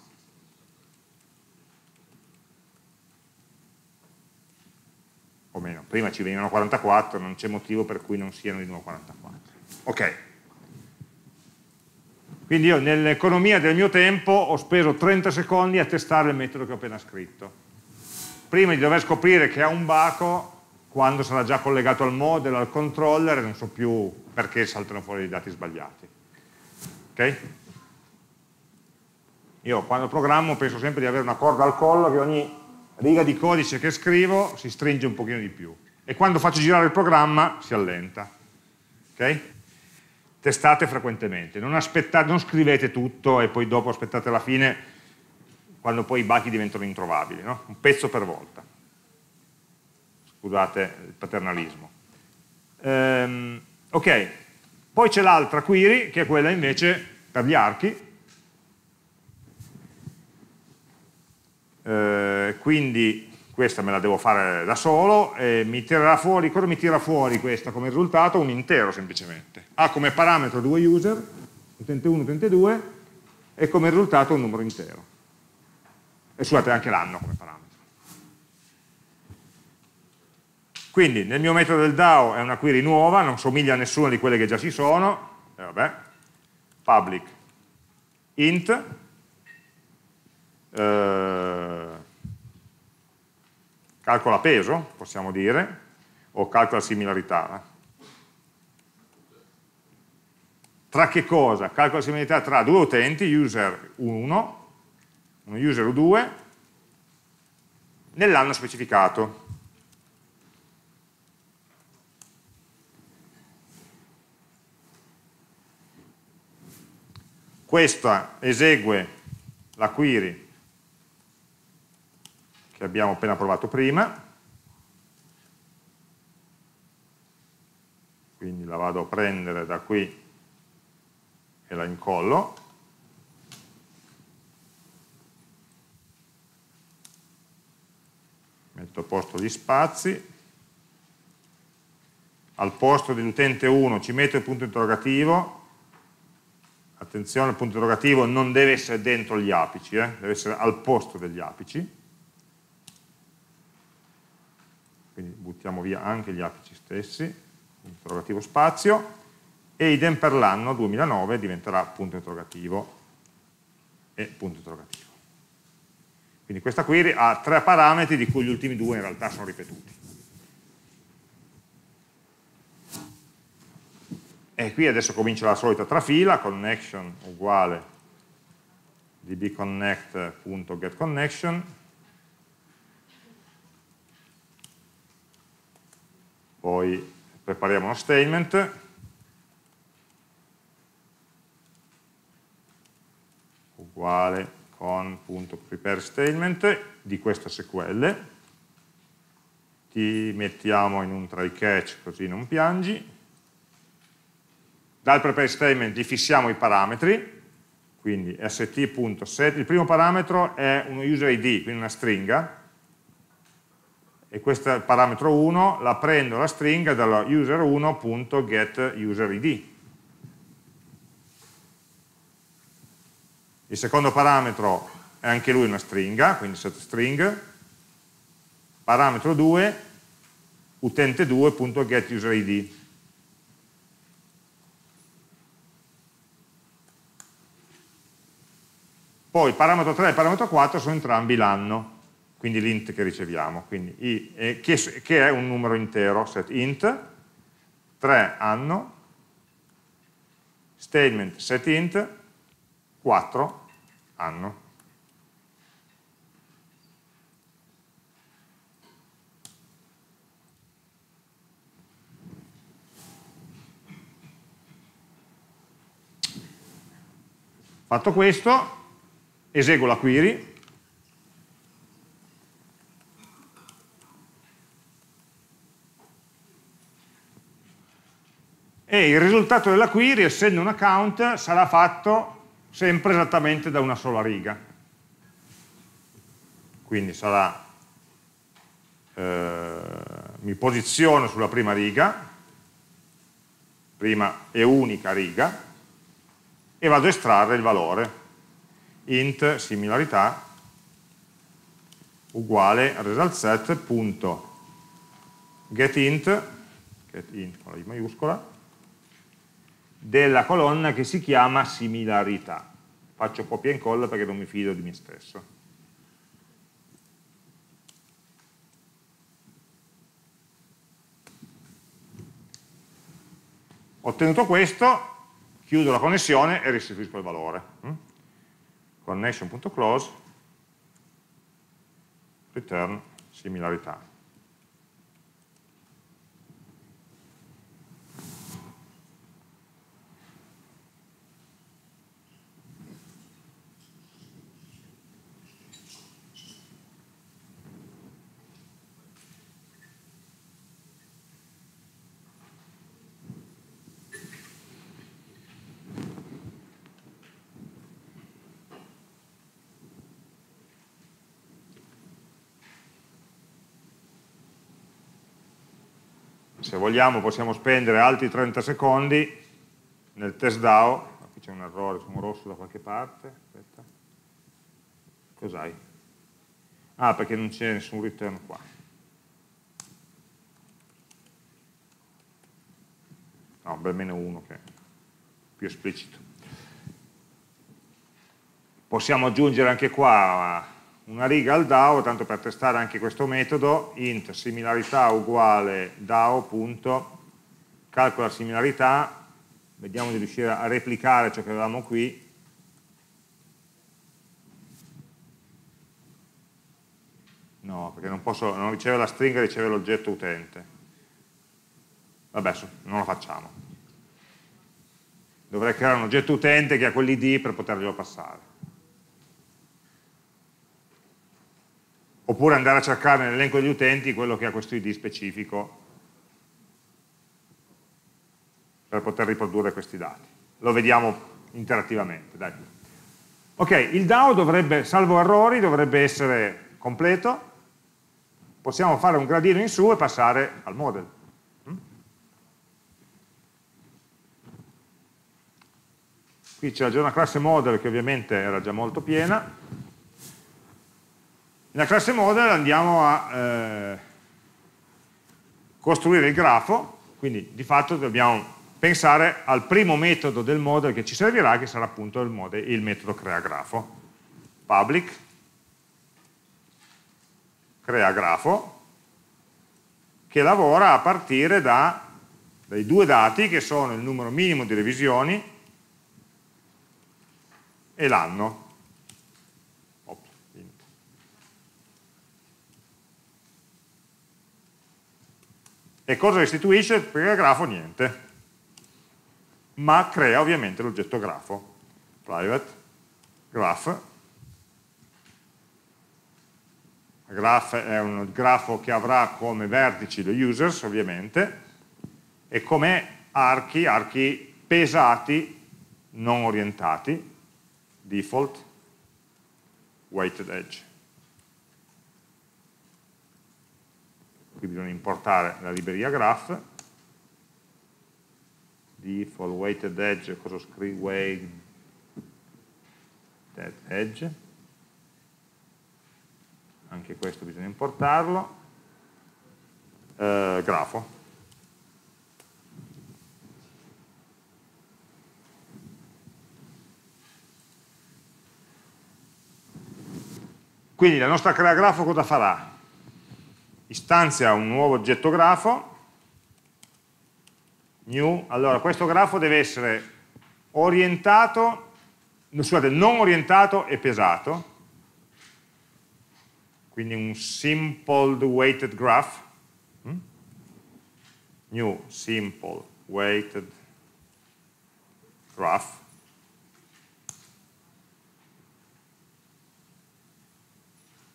O meno, prima ci venivano quarantaquattro, non c'è motivo per cui non siano di nuovo quarantaquattro. Ok. Quindi io nell'economia del mio tempo ho speso trenta secondi a testare il metodo che ho appena scritto. Prima di dover scoprire che ha un baco quando sarà già collegato al model, al controller, e non so più perché saltano fuori i dati sbagliati. Ok? Io quando programmo penso sempre di avere una corda al collo che ogni riga di codice che scrivo si stringe un pochino di più. E quando faccio girare il programma si allenta. Ok? Testate frequentemente, non, aspettate, non scrivete tutto e poi dopo aspettate la fine quando poi i bachi diventano introvabili, no? Un pezzo per volta. Scusate il paternalismo. Ehm, ok, poi c'è l'altra query che è quella invece per gli archi. Ehm, quindi questa me la devo fare da solo e mi tirerà fuori, cosa mi tira fuori questa come risultato? Un intero semplicemente. Ha come parametro due user, utente uno, utente due, e come risultato un numero intero. E scusate, anche l'anno come parametro. Quindi nel mio metodo del DAO è una query nuova, non somiglia a nessuna di quelle che già ci sono, e vabbè, public int, eh, calcola peso, possiamo dire, o calcola similarità. Tra che cosa? Calcola similarità tra due utenti, user uno, uno user due, nell'anno specificato. Questa esegue la query che abbiamo appena provato prima, quindi la vado a prendere da qui e la incollo. Metto a posto gli spazi, al posto dell'utente uno ci metto il punto interrogativo. Attenzione, il punto interrogativo non deve essere dentro gli apici, eh? Deve essere al posto degli apici, quindi buttiamo via anche gli apici stessi, punto interrogativo spazio, e idem per l'anno duemilanove diventerà punto interrogativo e punto interrogativo. Quindi questa query ha tre parametri di cui gli ultimi due in realtà sono ripetuti. E qui adesso comincia la solita trafila, connection uguale dbconnect.getConnection, poi prepariamo uno statement, uguale con.prepareStatement di questo S Q L, ti mettiamo in un try catch così non piangi, dal prepareStatement gli fissiamo i parametri, quindi st.set, il primo parametro è uno user I D, quindi una stringa, e questo è il parametro uno, la prendo la stringa dalla user uno.getUserID. Il secondo parametro è anche lui una stringa, quindi setString. Parametro due, utente due.getUserID. Poi parametro tre e parametro quattro sono entrambi l'anno, quindi l'int che riceviamo, quindi i, eh, che, che è un numero intero, set int, tre anno, statement set int, quattro anno. Fatto questo, eseguo la query, e il risultato della query, essendo un account, sarà fatto sempre esattamente da una sola riga. Quindi sarà, eh, mi posiziono sulla prima riga, prima e unica riga, e vado a estrarre il valore int similarità uguale resultSet.getInt, getInt con la I maiuscola, della colonna che si chiama similarità. Faccio copia e incolla perché non mi fido di me stesso. Ottenuto questo, chiudo la connessione e restituisco il valore. Connection.close, return similarità. Se vogliamo possiamo spendere altri trenta secondi nel test DAO. Qui c'è un errore, sono rosso da qualche parte. Aspetta. Cos'hai? Ah, perché non c'è nessun return qua. No, beh, meno uno che è più esplicito. Possiamo aggiungere anche qua una riga al DAO, tanto per testare anche questo metodo, int similarità uguale DAO.calcola similarità, vediamo di riuscire a replicare ciò che avevamo qui. No, perché non posso, non riceve la stringa, riceve l'oggetto utente. Vabbè, non lo facciamo. Dovrei creare un oggetto utente che ha quell'I D per poterglielo passare. Oppure andare a cercare nell'elenco degli utenti quello che ha questo I D specifico. per poter riprodurre questi dati. Lo vediamo interattivamente. Dai. Ok, il DAO dovrebbe, salvo errori, dovrebbe essere completo. Possiamo fare un gradino in su e passare al model. Qui c'è già una classe model che ovviamente era già molto piena. Nella classe model andiamo a eh, costruire il grafo, quindi di fatto dobbiamo pensare al primo metodo del model che ci servirà, che sarà appunto il, model, il metodo crea grafo. Public crea grafo, che lavora a partire da, dai due dati che sono il numero minimo di revisioni e l'anno. E cosa restituisce? Perché il grafo niente, ma crea ovviamente l'oggetto grafo. Private graph. Graph è un grafo che avrà come vertici lo users ovviamente e come archi, archi pesati non orientati, default, weighted edge. Qui bisogna importare la libreria graph default weighted edge, cosa scrivo? Weighted edge, anche questo bisogna importarlo, eh, grafo. Quindi la nostra crea grafo cosa farà? Istanzia un nuovo oggetto grafo, new. Allora questo grafo deve essere orientato, scusate, non orientato e pesato, quindi un simple weighted graph, new simple weighted graph.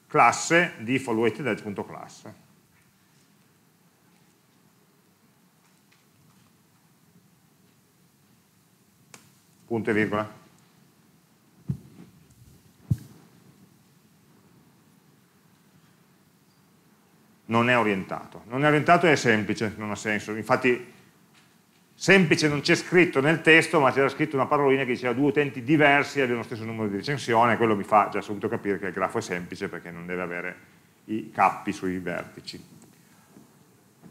Classe default weighted edge.class. Punto e virgola. Non è orientato. Non è orientato e è semplice, non ha senso. Infatti, semplice non c'è scritto nel testo, ma c'era scritto una parolina che diceva due utenti diversi abbiano lo stesso numero di recensione, quello mi fa già subito capire che il grafo è semplice perché non deve avere i cappi sui vertici.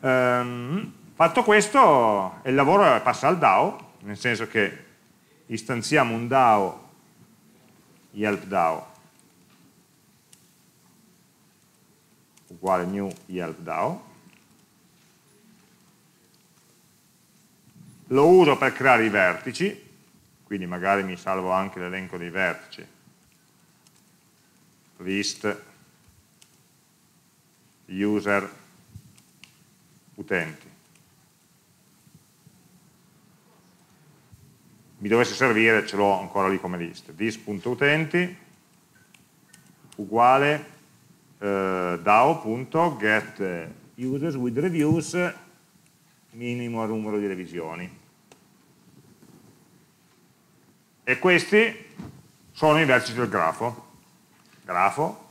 Ehm, fatto questo, il lavoro passa al DAO, nel senso che istanziamo un DAO, Yelp DAO, uguale new Yelp DAO, lo uso per creare i vertici, quindi magari mi salvo anche l'elenco dei vertici, list, user, utenti. Mi dovesse servire, ce l'ho ancora lì come list, this.utenti uguale eh, dao.get users with reviews minimo numero di revisioni. E questi sono i vertici del grafo. Grafo,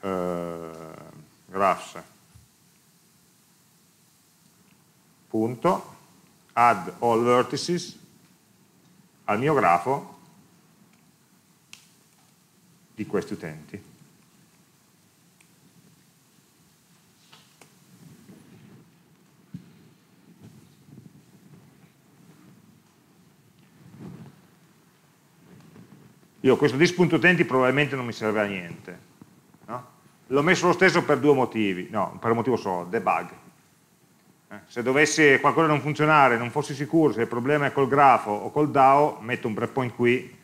eh, graphs, punto, add all vertices al mio grafo di questi utenti. Io questo this.utenti probabilmente non mi serve a niente, no? L'ho messo lo stesso per due motivi, no, per un motivo solo, debug. Eh, se dovesse qualcosa non funzionare, non fossi sicuro se il problema è col grafo o col DAO, metto un breakpoint qui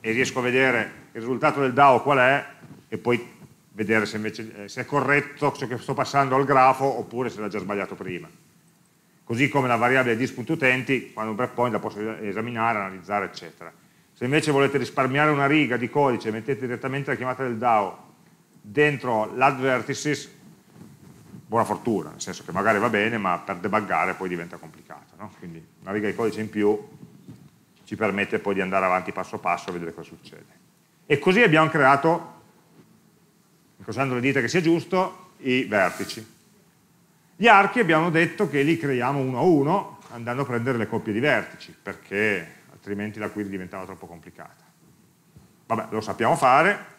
e riesco a vedere il risultato del DAO qual è e poi vedere se, invece, se è corretto ciò che sto passando al grafo oppure se l'ha già sbagliato prima. Così come la variabile this.utenti, quando un breakpoint la posso esaminare, analizzare, eccetera. Se invece volete risparmiare una riga di codice, mettete direttamente la chiamata del DAO dentro l'add vertices, buona fortuna, nel senso che magari va bene, ma per debuggare poi diventa complicato, no? Quindi una riga di codice in più ci permette poi di andare avanti passo passo a vedere cosa succede. E così abbiamo creato, incrociando le dita che sia giusto, i vertici. Gli archi abbiamo detto che li creiamo uno a uno, andando a prendere le coppie di vertici, perché altrimenti la query diventava troppo complicata. Vabbè, lo sappiamo fare,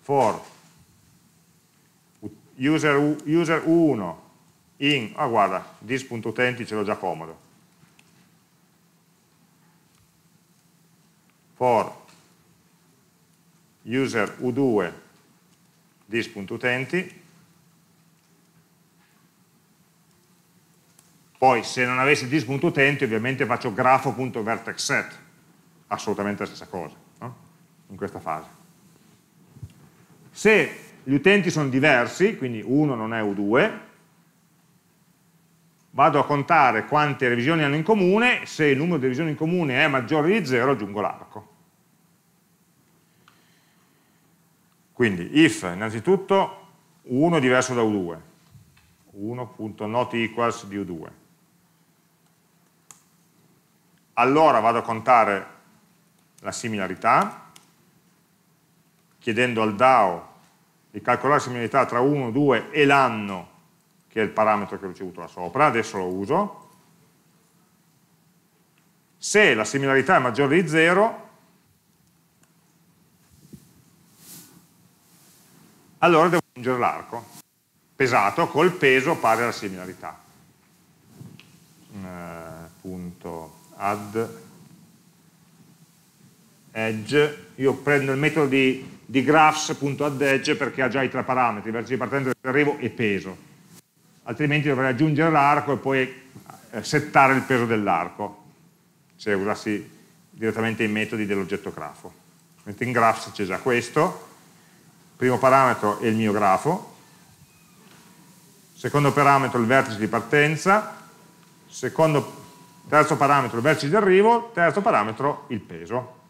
for user, user uno in, ah guarda, this.utenti ce l'ho già comodo, for user u due this.utenti, poi se non avessi this.utenti ovviamente faccio grafo.vertexSet, assolutamente la stessa cosa, no? In questa fase. Se gli utenti sono diversi, quindi uno non è u due, vado a contare quante revisioni hanno in comune, se il numero di revisioni in comune è maggiore di zero aggiungo l'arco. Quindi if innanzitutto uno è diverso da u due, uno.not equals di u due, allora vado a contare la similarità chiedendo al DAO di calcolare la similarità tra uno, due e l'anno, che è il parametro che ho ricevuto là sopra, adesso lo uso. Se la similarità è maggiore di zero, allora devo aggiungere l'arco pesato col peso pari alla similarità. Eh, punto add edge, io prendo il metodo di di graphs.addEdge perché ha già i tre parametri, vertice di partenza, vertice di arrivo e peso, altrimenti dovrei aggiungere l'arco e poi settare il peso dell'arco se usassi direttamente i metodi dell'oggetto grafo. Mentre in graphs c'è già questo, primo parametro è il mio grafo, secondo parametro il vertice di partenza, secondo, terzo parametro il vertice di arrivo, terzo parametro il peso,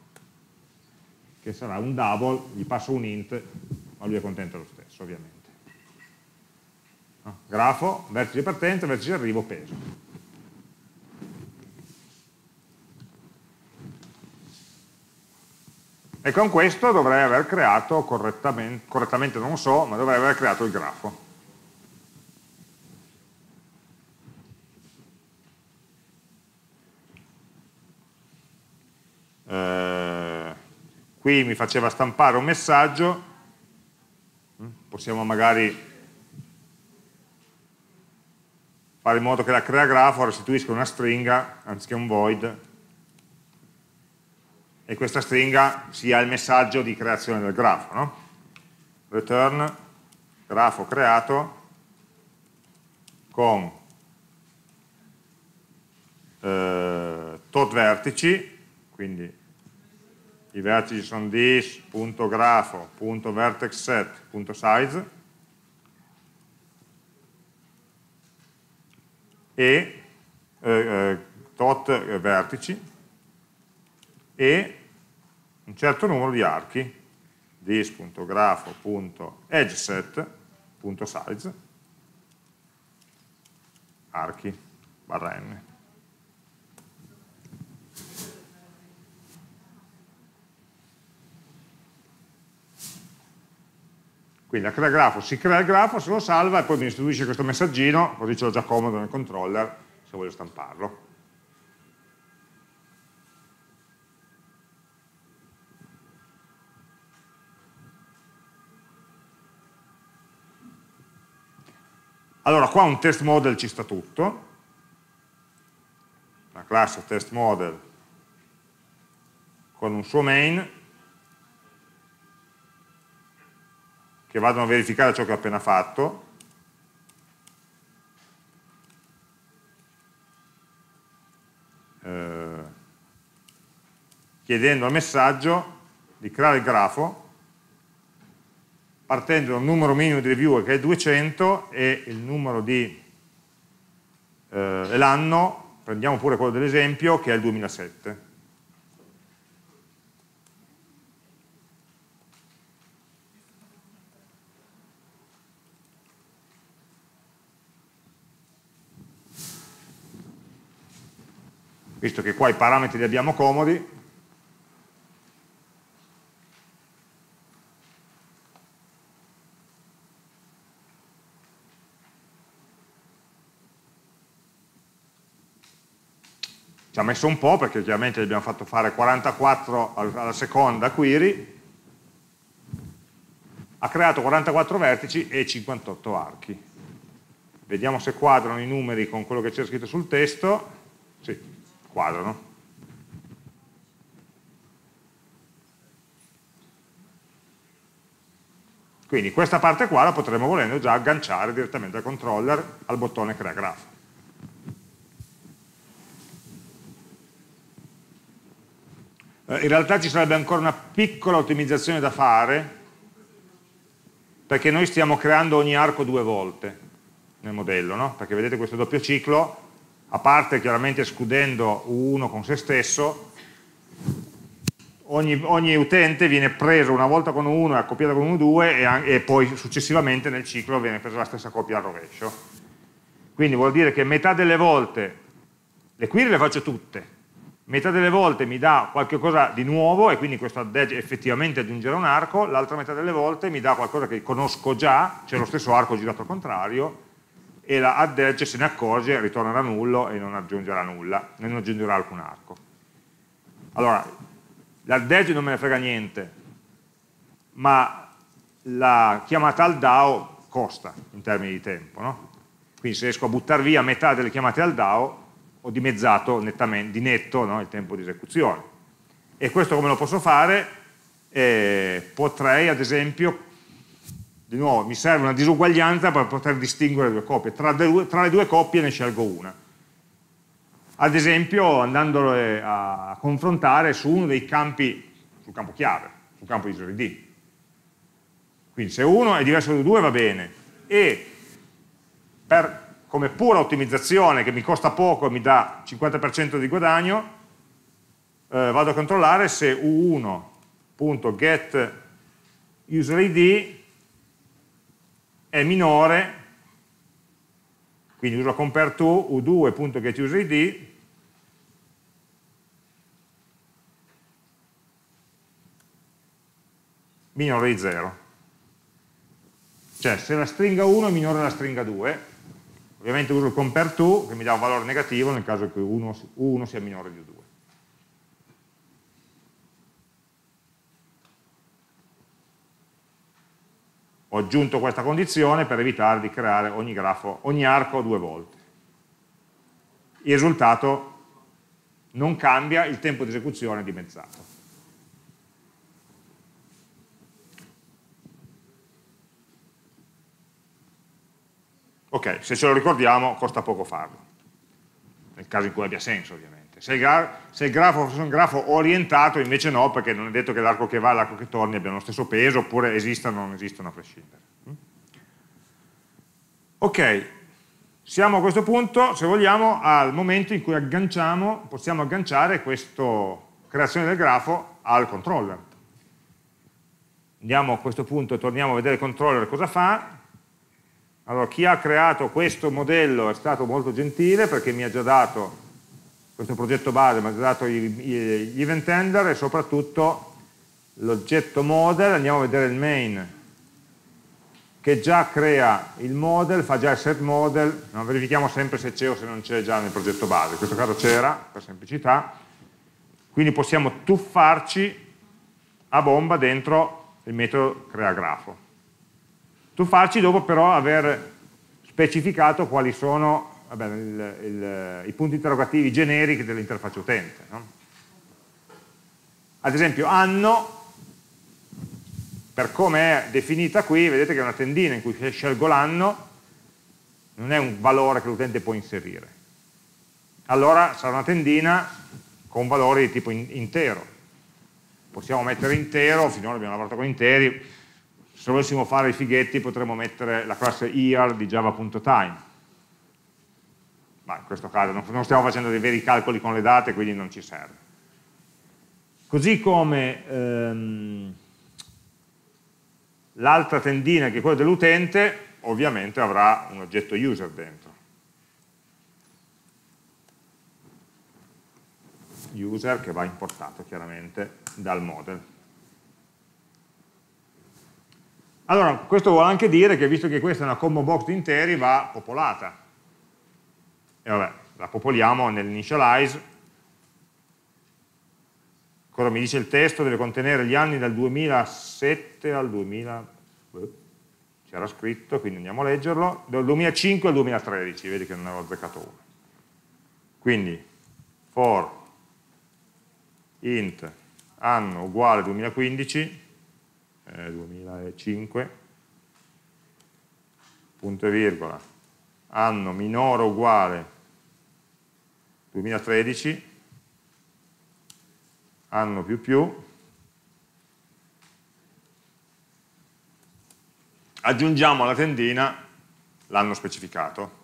che sarà un double, gli passo un int, ma lui è contento lo stesso, ovviamente. Grafo, vertice di partenza, vertice di arrivo, peso. E con questo dovrei aver creato correttamente, correttamente non lo so, ma dovrei aver creato il grafo. Eh... Qui mi faceva stampare un messaggio, possiamo magari fare in modo che la crea grafo restituisca una stringa anziché un void, e questa stringa sia il messaggio di creazione del grafo, no? Return grafo creato con eh, tot vertici, quindi i vertici sono this.grafo.vertexSet.size e eh, eh, tot vertici e un certo numero di archi, this.grafo.edgeSet.size archi barra n. Quindi la crea grafo, si crea il grafo, se lo salva e poi mi restituisce questo messaggino, così ce l'ho già comodo nel controller se voglio stamparlo. Allora qua un test model ci sta tutto, la classe test model con un suo main, che vadano a verificare ciò che ho appena fatto, eh, chiedendo al messaggio di creare il grafo partendo da un numero minimo di reviewer che è duecento e il numero di eh, l'anno, prendiamo pure quello dell'esempio, che è il duemilasette. visto che qua i parametri li abbiamo comodi, ci ha messo un po' perché chiaramente gli abbiamo fatto fare quarantaquattro alla seconda query, ha creato quarantaquattro vertici e cinquantotto archi. Vediamo se quadrano i numeri con quello che c'è scritto sul testo. Sì, quadrano. Quindi questa parte qua la potremmo volendo già agganciare direttamente al controller al bottone crea grafo. In realtà ci sarebbe ancora una piccola ottimizzazione da fare, perché noi stiamo creando ogni arco due volte nel modello, no? Perché vedete questo doppio ciclo, a parte chiaramente escludendo uno con se stesso, ogni, ogni utente viene preso una volta con uno e accoppiato con uno due e, e poi successivamente nel ciclo viene presa la stessa coppia al rovescio. Quindi vuol dire che metà delle volte le query le faccio tutte, metà delle volte mi dà qualcosa di nuovo e quindi questo effettivamente aggiungerà un arco, l'altra metà delle volte mi dà qualcosa che conosco già, c'è lo stesso arco girato al contrario e la add edge se ne accorge, ritornerà nullo e non aggiungerà nulla, non aggiungerà alcun arco. Allora, l'add edge non me ne frega niente, ma la chiamata al DAO costa in termini di tempo, no? Quindi se riesco a buttare via metà delle chiamate al DAO ho dimezzato nettamente, di netto no, il tempo di esecuzione. E questo come lo posso fare? Eh, potrei ad esempio, di nuovo mi serve una disuguaglianza per poter distinguere due coppie, tra, de, tra le due coppie ne scelgo una. Ad esempio andandole a confrontare su uno dei campi, sul campo chiave, sul campo user I D. Quindi se uno è diverso da due va bene, e per come pura ottimizzazione che mi costa poco e mi dà cinquanta per cento di guadagno, eh, vado a controllare se u uno punto get user I D è minore, quindi uso compare to u due punto get user I D minore di zero. Cioè se la stringa uno è minore della stringa due, ovviamente uso il compare to che mi dà un valore negativo nel caso in cui u uno sia minore di u due. Ho aggiunto questa condizione per evitare di creare ogni grafo, ogni arco due volte. Il risultato non cambia, il tempo di esecuzione è dimezzato. Ok, se ce lo ricordiamo costa poco farlo, nel caso in cui abbia senso ovviamente. Se il, gra se il grafo fosse un grafo orientato invece no, perché non è detto che l'arco che va e l'arco che torni abbiano lo stesso peso, oppure esistano o non esistano a prescindere. Ok, siamo a questo punto, se vogliamo, al momento in cui agganciamo, possiamo agganciare questa creazione del grafo al controller. Andiamo a questo punto, torniamo a vedere il controller cosa fa. Allora, chi ha creato questo modello è stato molto gentile perché mi ha già dato, questo progetto base mi ha già dato gli event handler e soprattutto l'oggetto model. Andiamo a vedere il main che già crea il model, fa già il set model, no, verifichiamo sempre se c'è o se non c'è già nel progetto base, in questo caso c'era per semplicità, quindi possiamo tuffarci a bomba dentro il metodo crea grafo. Tuffarci dopo però aver specificato quali sono vabbè, il, il, i punti interrogativi generici dell'interfaccia utente, no? Ad esempio anno, per come è definita qui, vedete che è una tendina in cui scelgo l'anno, non è un valore che l'utente può inserire, allora sarà una tendina con valori di tipo in, intero, possiamo mettere intero, finora abbiamo lavorato con interi. Se volessimo fare i fighetti potremmo mettere la classe year di java.time, ma in questo caso non stiamo facendo dei veri calcoli con le date, quindi non ci serve. Così come ehm, l'altra tendina che è quella dell'utente ovviamente avrà un oggetto user dentro. user che va importato chiaramente dal model. Allora, questo vuol anche dire che, visto che questa è una combo box di interi, va popolata. E vabbè, la popoliamo nell'initialize. Cosa mi dice il testo? Deve contenere gli anni dal duemilasette al duemila... c'era scritto, quindi andiamo a leggerlo, dal duemilacinque al duemilatredici, vedi che non avevo azzeccato uno. Quindi, for int anno uguale duemilaquindici, eh, duemilacinque, punto e virgola, anno minore uguale duemilatredici, anno più più, aggiungiamo alla tendina l'anno specificato.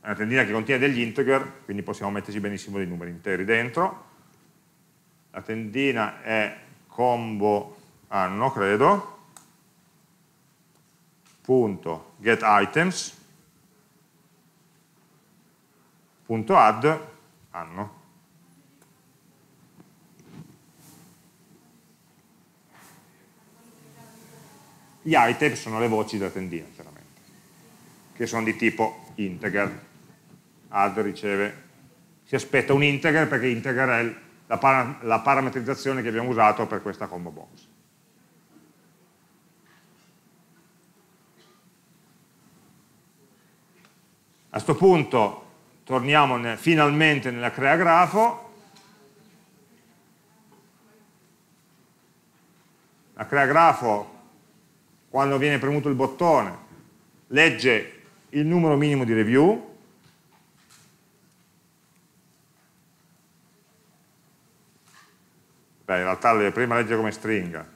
È una tendina che contiene degli integer, quindi possiamo metterci benissimo dei numeri interi dentro. La tendina è combo anno, credo, punto get items, punto add anno. Gli item sono le voci della tendina, chiaramente, che sono di tipo integer. Add riceve, si aspetta un integer perché integer è la, para, la parametrizzazione che abbiamo usato per questa combo box. A questo punto torniamo ne, finalmente nella crea grafo. La crea grafo, quando viene premuto il bottone, legge il numero minimo di review, beh, in realtà le prima legge come stringa,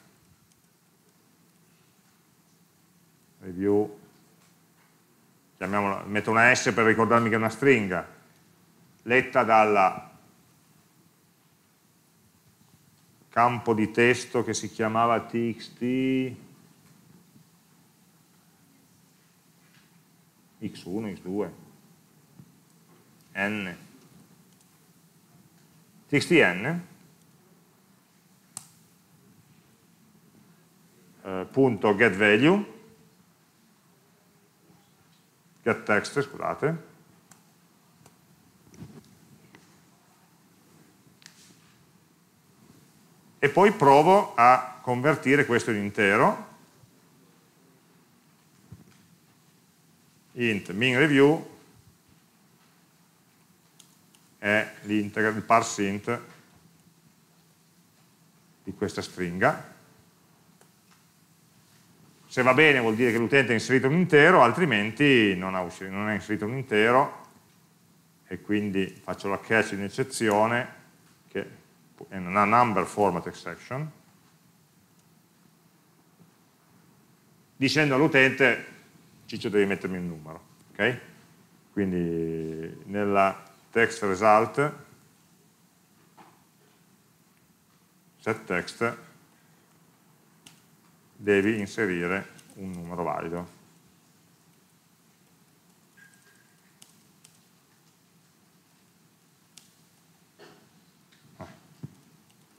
review, chiamiamola, metto una S per ricordarmi che è una stringa, letta dal campo di testo che si chiamava txt, x uno, x due, n, txtn, eh, punto get value, get text, scusate, e poi provo a convertire questo in intero, int min review è il parse int di questa stringa. Se va bene vuol dire che l'utente ha inserito un intero, altrimenti non ha, non ha inserito un intero e quindi faccio la catch in eccezione che è una number format exception, dicendo all'utente: Ciccio, devi mettermi un numero, ok? Quindi nella text result set text devi inserire un numero valido. Ah,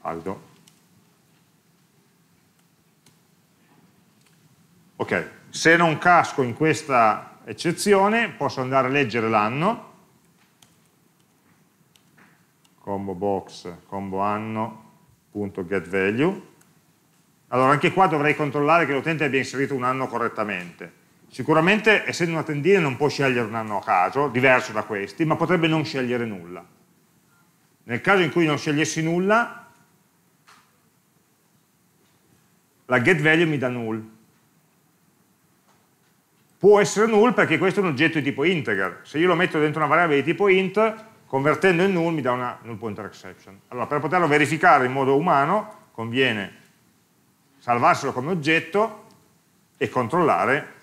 valido. Ok. Se non casco in questa eccezione, posso andare a leggere l'anno, combo box, combo anno, punto get value. Allora anche qua dovrei controllare che l'utente abbia inserito un anno correttamente. Sicuramente, essendo una tendina, non può scegliere un anno a caso, diverso da questi, ma potrebbe non scegliere nulla. Nel caso in cui non scegliessi nulla, la get value mi dà null. Può essere null perché questo è un oggetto di tipo integer. Se io lo metto dentro una variabile di tipo int, convertendo in null mi dà una null pointer exception. Allora, per poterlo verificare in modo umano, conviene salvarselo come oggetto e controllare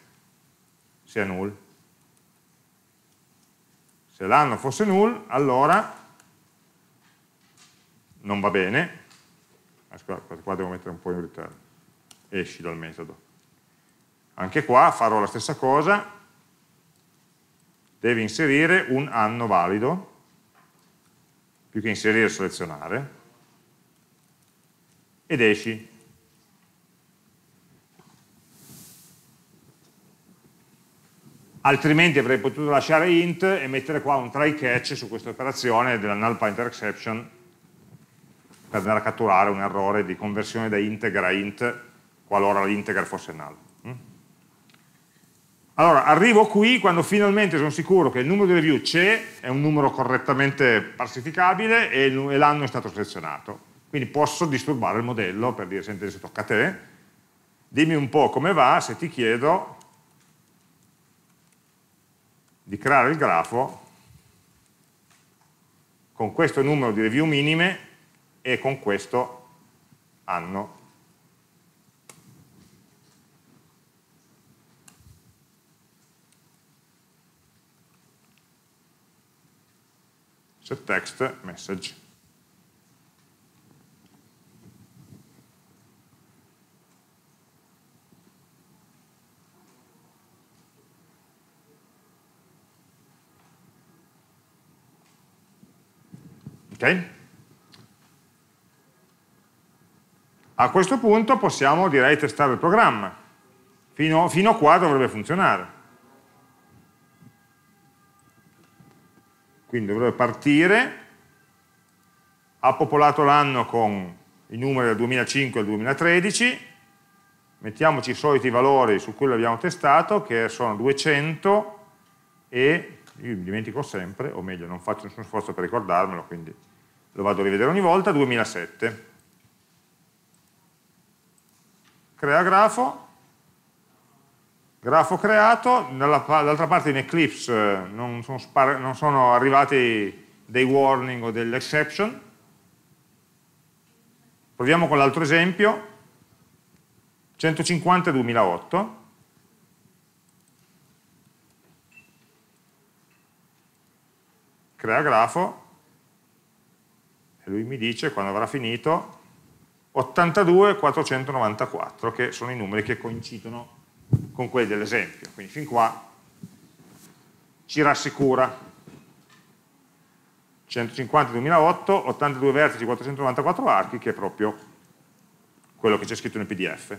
se è null. Se l'anno fosse null, allora non va bene. Ah, scusate, qua devo mettere un po' in ritardo. Esci dal metodo. Anche qua farò la stessa cosa, devi inserire un anno valido, più che inserire e selezionare, ed esci. Altrimenti avrei potuto lasciare int e mettere qua un try catch su questa operazione della null pointer exception per andare a catturare un errore di conversione da integer a int qualora l'integer fosse null. Allora, arrivo qui quando finalmente sono sicuro che il numero di review c'è, è un numero correttamente parsificabile e l'anno è stato selezionato. Quindi posso disturbare il modello per dire: senti, adesso tocca a te, dimmi un po' come va se ti chiedo di creare il grafo con questo numero di review minime e con questo anno. Set text message. Okay. A questo punto possiamo, direi, testare il programma. Fino, fino a qua dovrebbe funzionare. Quindi dovrebbe partire, ha popolato l'anno con i numeri del duemilacinque al duemilatredici, mettiamoci i soliti valori su cui l'abbiamo testato, che sono duecento e, io mi dimentico sempre, o meglio non faccio nessun sforzo per ricordarmelo, quindi lo vado a rivedere ogni volta, duemilasette. Crea grafo, grafo creato, dall'altra parte in Eclipse non sono, non sono arrivati dei warning o delle exception. Proviamo con l'altro esempio, centocinquanta duemilaotto. Crea grafo e lui mi dice quando avrà finito ottantadue quattrocentonovantaquattro, che sono i numeri che coincidono con quelli dell'esempio, quindi fin qua ci rassicura. centocinquanta duemilaotto, ottantadue vertici, quattrocentonovantaquattro archi, che è proprio quello che c'è scritto nel P D F.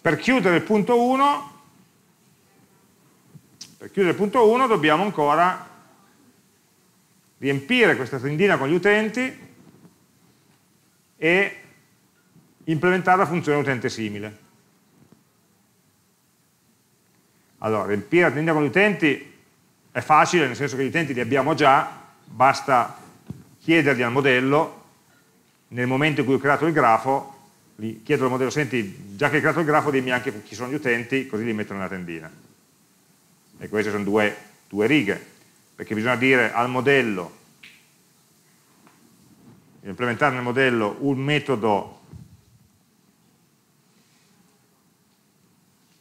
Per chiudere il punto uno, per chiudere il punto uno dobbiamo ancora riempire questa tendina con gli utenti e implementare la funzione utente simile. Allora, riempire la tendina con gli utenti è facile, nel senso che gli utenti li abbiamo già, basta chiederli al modello. Nel momento in cui ho creato il grafo, gli chiedo al modello: senti, già che hai creato il grafo dimmi anche chi sono gli utenti, così li metto nella tendina. E queste sono due, due righe, perché bisogna dire al modello, implementare nel modello un metodo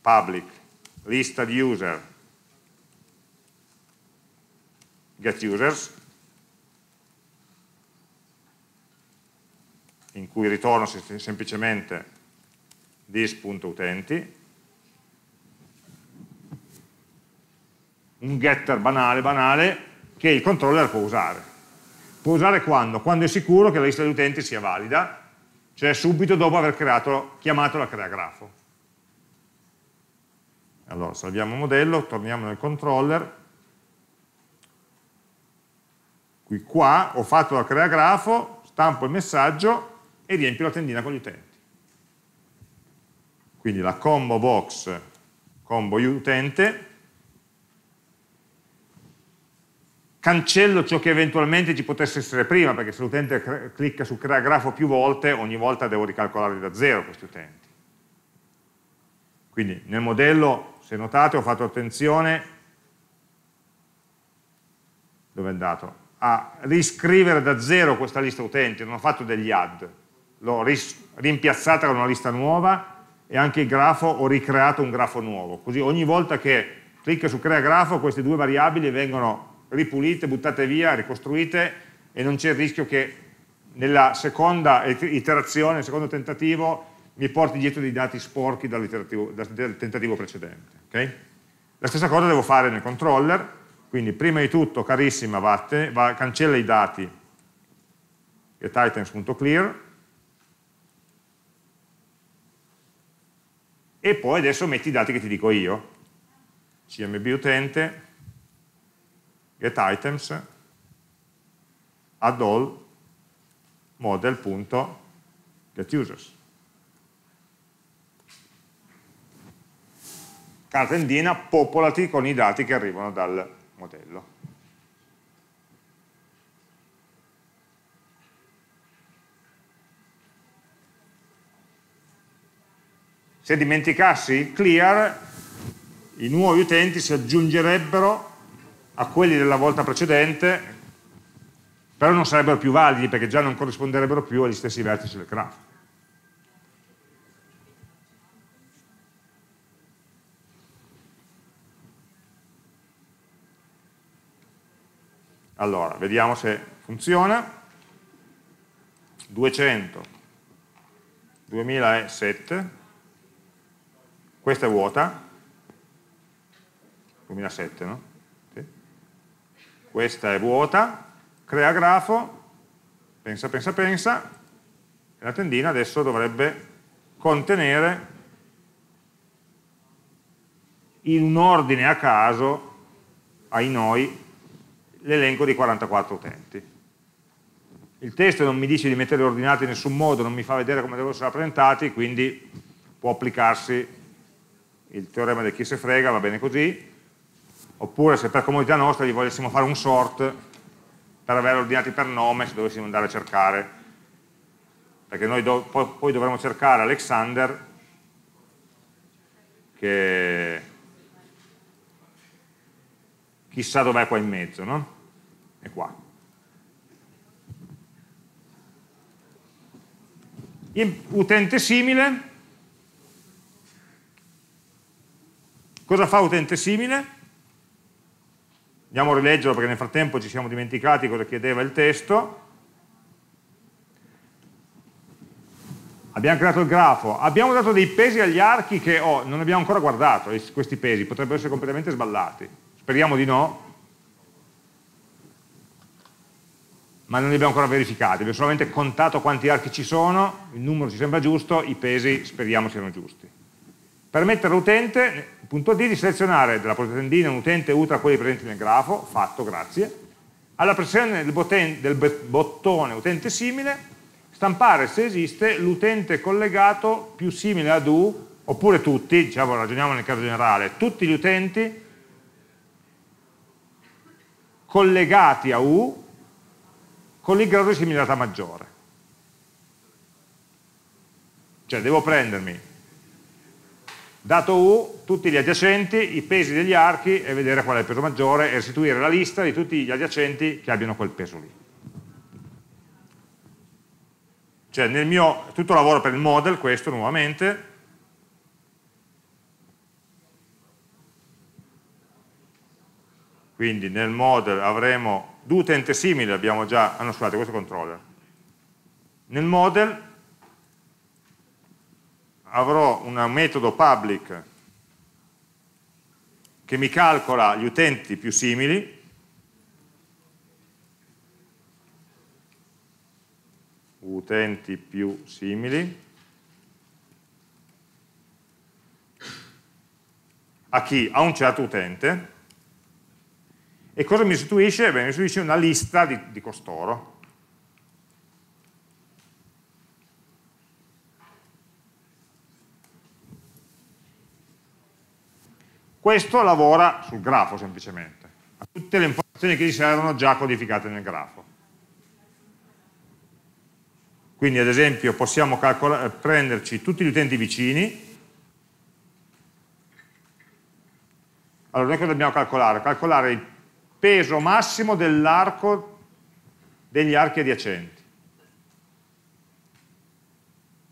public lista di user getUsers, in cui ritorno semplicemente this.utenti, un getter banale banale che il controller può usare. Può usare quando? Quando è sicuro che la lista di utenti sia valida, cioè subito dopo aver creato, chiamato la crea grafo. Allora, salviamo il modello, torniamo nel controller. Qui qua ho fatto la crea grafo, stampo il messaggio e riempio la tendina con gli utenti. Quindi la combo box, combo utente, cancello ciò che eventualmente ci potesse essere prima, perché se l'utente clicca su crea grafo più volte, ogni volta devo ricalcolarli da zero questi utenti. Quindi nel modello, se notate, ho fatto attenzione, dove è andato? A riscrivere da zero questa lista utenti, non ho fatto degli add, l'ho rimpiazzata con una lista nuova e anche il grafo, ho ricreato un grafo nuovo, così ogni volta che clicco su crea grafo queste due variabili vengono ripulite, buttate via, ricostruite e non c'è il rischio che nella seconda iterazione, nel secondo tentativo, mi porti dietro dei dati sporchi dal, dal tentativo precedente. Okay? La stessa cosa devo fare nel controller, quindi prima di tutto, carissima, vatte, va, cancella i dati getItems.clear e poi adesso metti i dati che ti dico io, cmb utente, getItems, add all, model.getUsers. Carta indiana, popolati con i dati che arrivano dal modello. Se dimenticassi clear, i nuovi utenti si aggiungerebbero a quelli della volta precedente, però non sarebbero più validi perché già non corrisponderebbero più agli stessi vertici del grafo. Allora, vediamo se funziona. duecento, duemilasette, questa è vuota, duemilasette, no? Sì. Questa è vuota, crea grafo, pensa, pensa, pensa, e la tendina adesso dovrebbe contenere in un ordine a caso, ai noi, l'elenco di quarantaquattro utenti. Il testo non mi dice di mettere ordinati in nessun modo, non mi fa vedere come devono essere rappresentati, quindi può applicarsi il teorema del chi se frega, va bene così, oppure se per comodità nostra gli volessimo fare un sort per aver ordinati per nome, se dovessimo andare a cercare, perché noi do, poi, poi dovremmo cercare Alexander, che chissà dov'è qua in mezzo, no? È qua. Utente simile. Cosa fa utente simile? Andiamo a rileggerlo perché nel frattempo ci siamo dimenticati cosa chiedeva il testo. Abbiamo creato il grafo, abbiamo dato dei pesi agli archi che oh, non abbiamo ancora guardato, questi pesi potrebbero essere completamente sballati. Speriamo di no, ma non li abbiamo ancora verificati, abbiamo solamente contato quanti archi ci sono, il numero ci sembra giusto, i pesi speriamo siano giusti. Permettere all'utente, punto D, di selezionare dalla propria tendina un utente U tra quelli presenti nel grafo, fatto, grazie, alla pressione del bottone, del bottone utente simile, stampare se esiste l'utente collegato più simile ad U, oppure tutti, diciamo ragioniamo nel caso generale, tutti gli utenti collegati a U con il grado di similarità maggiore. Cioè devo prendermi, dato U, tutti gli adiacenti, i pesi degli archi e vedere qual è il peso maggiore e restituire la lista di tutti gli adiacenti che abbiano quel peso lì. Cioè nel mio, tutto lavoro per il model, questo nuovamente, quindi nel model avremo due utenti simili, abbiamo già, ah no scusate, questo è controller, nel model avrò un metodo public che mi calcola gli utenti più simili, utenti più simili, a chi? A un certo utente. E cosa mi restituisce? Beh, mi restituisce una lista di, di costoro. Questo lavora sul grafo semplicemente, ha tutte le informazioni che gli servono già codificate nel grafo. Quindi ad esempio possiamo prenderci tutti gli utenti vicini. Allora noi cosa dobbiamo calcolare? Calcolare il peso massimo dell'arco degli archi adiacenti.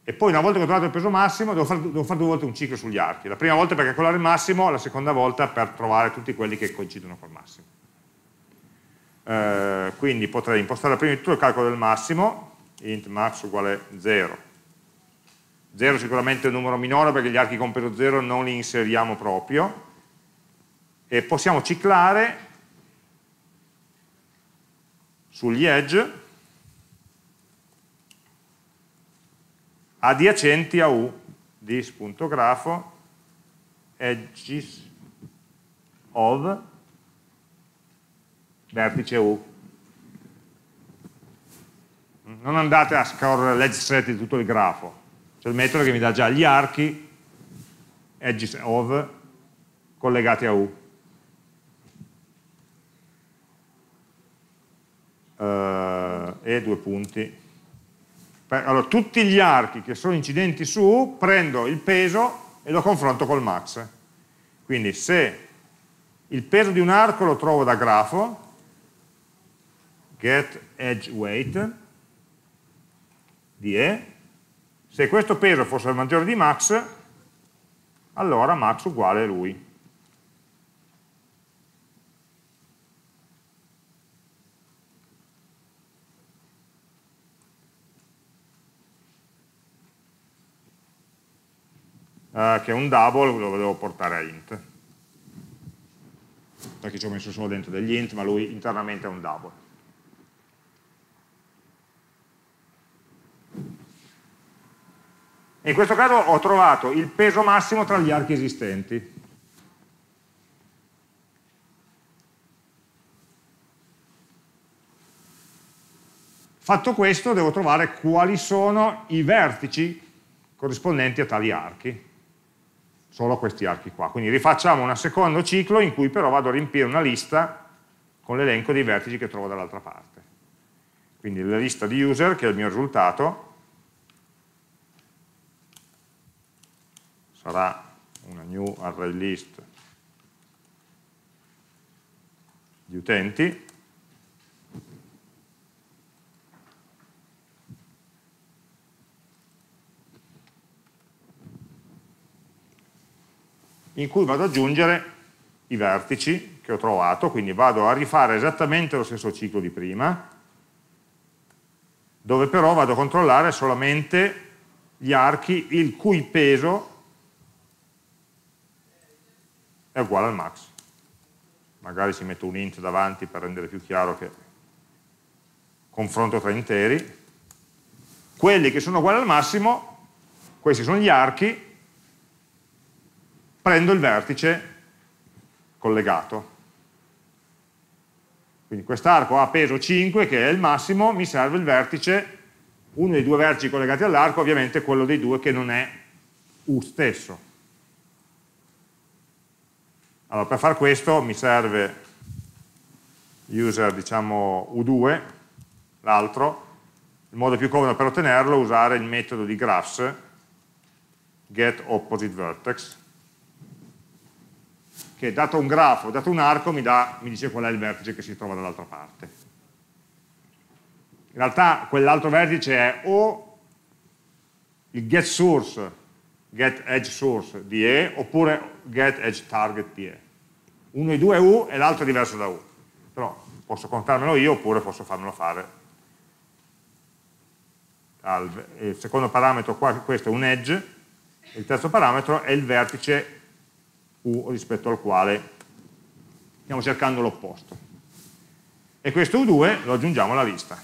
E poi una volta che ho trovato il peso massimo devo fare, devo fare due volte un ciclo sugli archi. La prima volta per calcolare il massimo, la seconda volta per trovare tutti quelli che coincidono col massimo. Eh, quindi potrei impostare prima di tutto il calcolo del massimo, int max uguale zero, zero sicuramente è un numero minore perché gli archi con peso zero non li inseriamo proprio, e possiamo ciclare sugli edge adiacenti a U, this.grafo edges of vertice U. Non andate a scorrere l'edge set di tutto il grafo, c'è il metodo che mi dà già gli archi edges of collegati a U. Uh, e due punti. Per, allora, tutti gli archi che sono incidenti su U prendo il peso e lo confronto col max. Quindi se il peso di un arco lo trovo da grafo, get edge weight di E, se questo peso fosse il maggiore di max, allora max uguale a lui. Uh, che è un double, lo devo portare a int, perché ci ho messo solo dentro degli int, ma lui internamente è un double. E in questo caso ho trovato il peso massimo tra gli archi esistenti. Fatto questo, devo trovare quali sono i vertici corrispondenti a tali archi. Solo questi archi qua, quindi rifacciamo un secondo ciclo in cui però vado a riempire una lista con l'elenco dei vertici che trovo dall'altra parte, quindi la lista di user, che è il mio risultato, sarà una new array list di utenti, in cui vado ad aggiungere i vertici che ho trovato, quindi vado a rifare esattamente lo stesso ciclo di prima, dove però vado a controllare solamente gli archi il cui peso è uguale al max. Magari ci metto un int davanti per rendere più chiaro che confronto tra interi. Quelli che sono uguali al massimo, questi sono gli archi, prendo il vertice collegato. Quindi quest'arco ha peso cinque, che è il massimo, mi serve il vertice, uno dei due vertici collegati all'arco, ovviamente quello dei due che non è U stesso. Allora, per far questo mi serve user, diciamo, U due, l'altro. Il modo più comodo per ottenerlo è usare il metodo di graphs getOppositeVertex, che dato un grafo, dato un arco, mi, dà, mi dice qual è il vertice che si trova dall'altra parte. In realtà quell'altro vertice è o il getSource, getEdgeSource di E, oppure getEdgeTarget di E. Uno dei due è U e l'altro è diverso da U. Però posso contarmelo io oppure posso farmelo fare. Al, il secondo parametro qua, questo è un edge, il terzo parametro è il vertice U rispetto al quale stiamo cercando l'opposto, e questo U due lo aggiungiamo alla lista.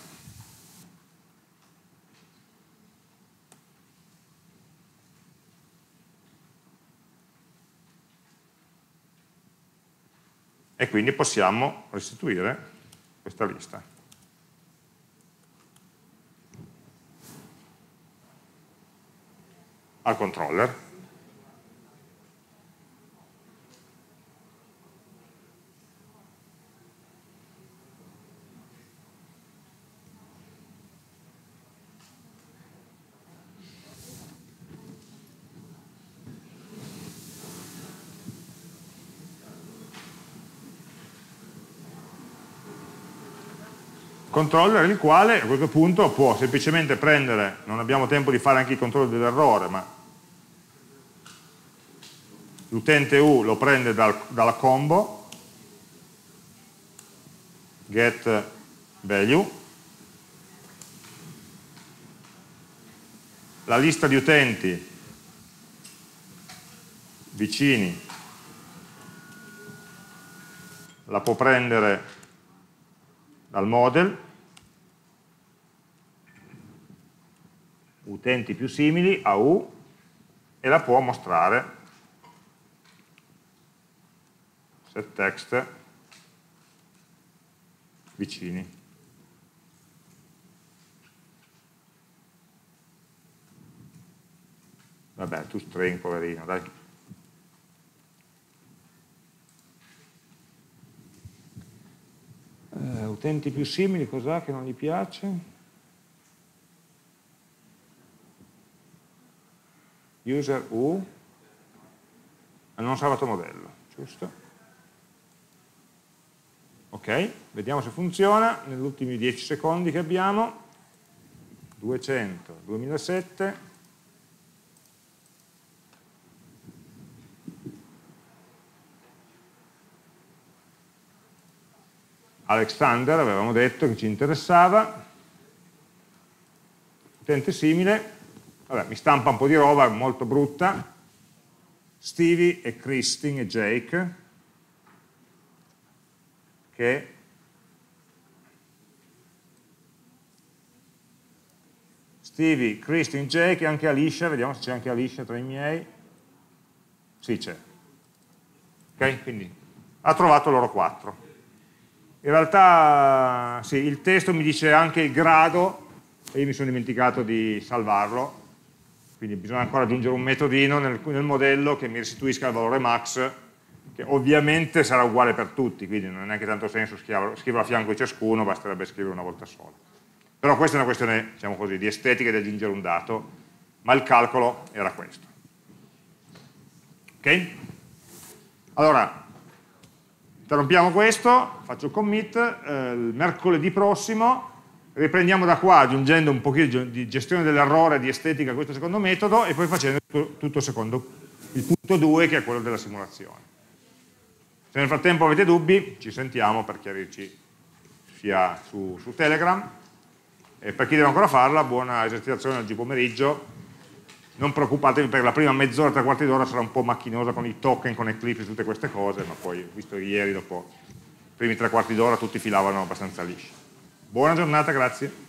E quindi possiamo restituire questa lista. Al controller. Controller il quale a questo punto può semplicemente prendere, non abbiamo tempo di fare anche il controllo dell'errore, ma l'utente U lo prende dal, dalla combo get value, la lista di utenti vicini la può prendere dal model, utenti più simili, A U, e la può mostrare set text vicini. Vabbè, tu string, poverino, dai. Eh, utenti più simili, cos'ha che non gli piace? User U, non salvato modello, giusto? Ok, vediamo se funziona negli ultimi dieci secondi che abbiamo. duecento, duemilasette. Alexander, avevamo detto che ci interessava. Utente simile. Vabbè, mi stampa un po' di roba molto brutta. Stevie e Christine e Jake, che Stevie, Christine, Jake e anche Alicia, vediamo se c'è anche Alicia tra i miei. Sì, c'è. Ok, quindi ha trovato loro quattro. In realtà sì, il testo mi dice anche il grado e io mi sono dimenticato di salvarlo. Quindi bisogna ancora aggiungere un metodino nel, nel modello che mi restituisca il valore max, che ovviamente sarà uguale per tutti, quindi non ha neanche tanto senso scriverlo a fianco di ciascuno, basterebbe scrivere una volta sola. Però questa è una questione, diciamo così, di estetica, di aggiungere un dato, ma il calcolo era questo. Ok? Allora, interrompiamo questo, faccio il commit, eh, il mercoledì prossimo riprendiamo da qua aggiungendo un pochino di gestione dell'errore, di estetica a questo secondo metodo e poi facendo tutto il secondo, il punto due che è quello della simulazione. Se nel frattempo avete dubbi ci sentiamo per chiarirci sia su, su Telegram, e per chi deve ancora farla buona esercitazione oggi pomeriggio, non preoccupatevi perché la prima mezz'ora, tre quarti d'ora sarà un po' macchinosa con i token, con Eclipse, tutte queste cose, ma poi visto che ieri dopo i primi tre quarti d'ora tutti filavano abbastanza lisci. Buona giornata, grazie.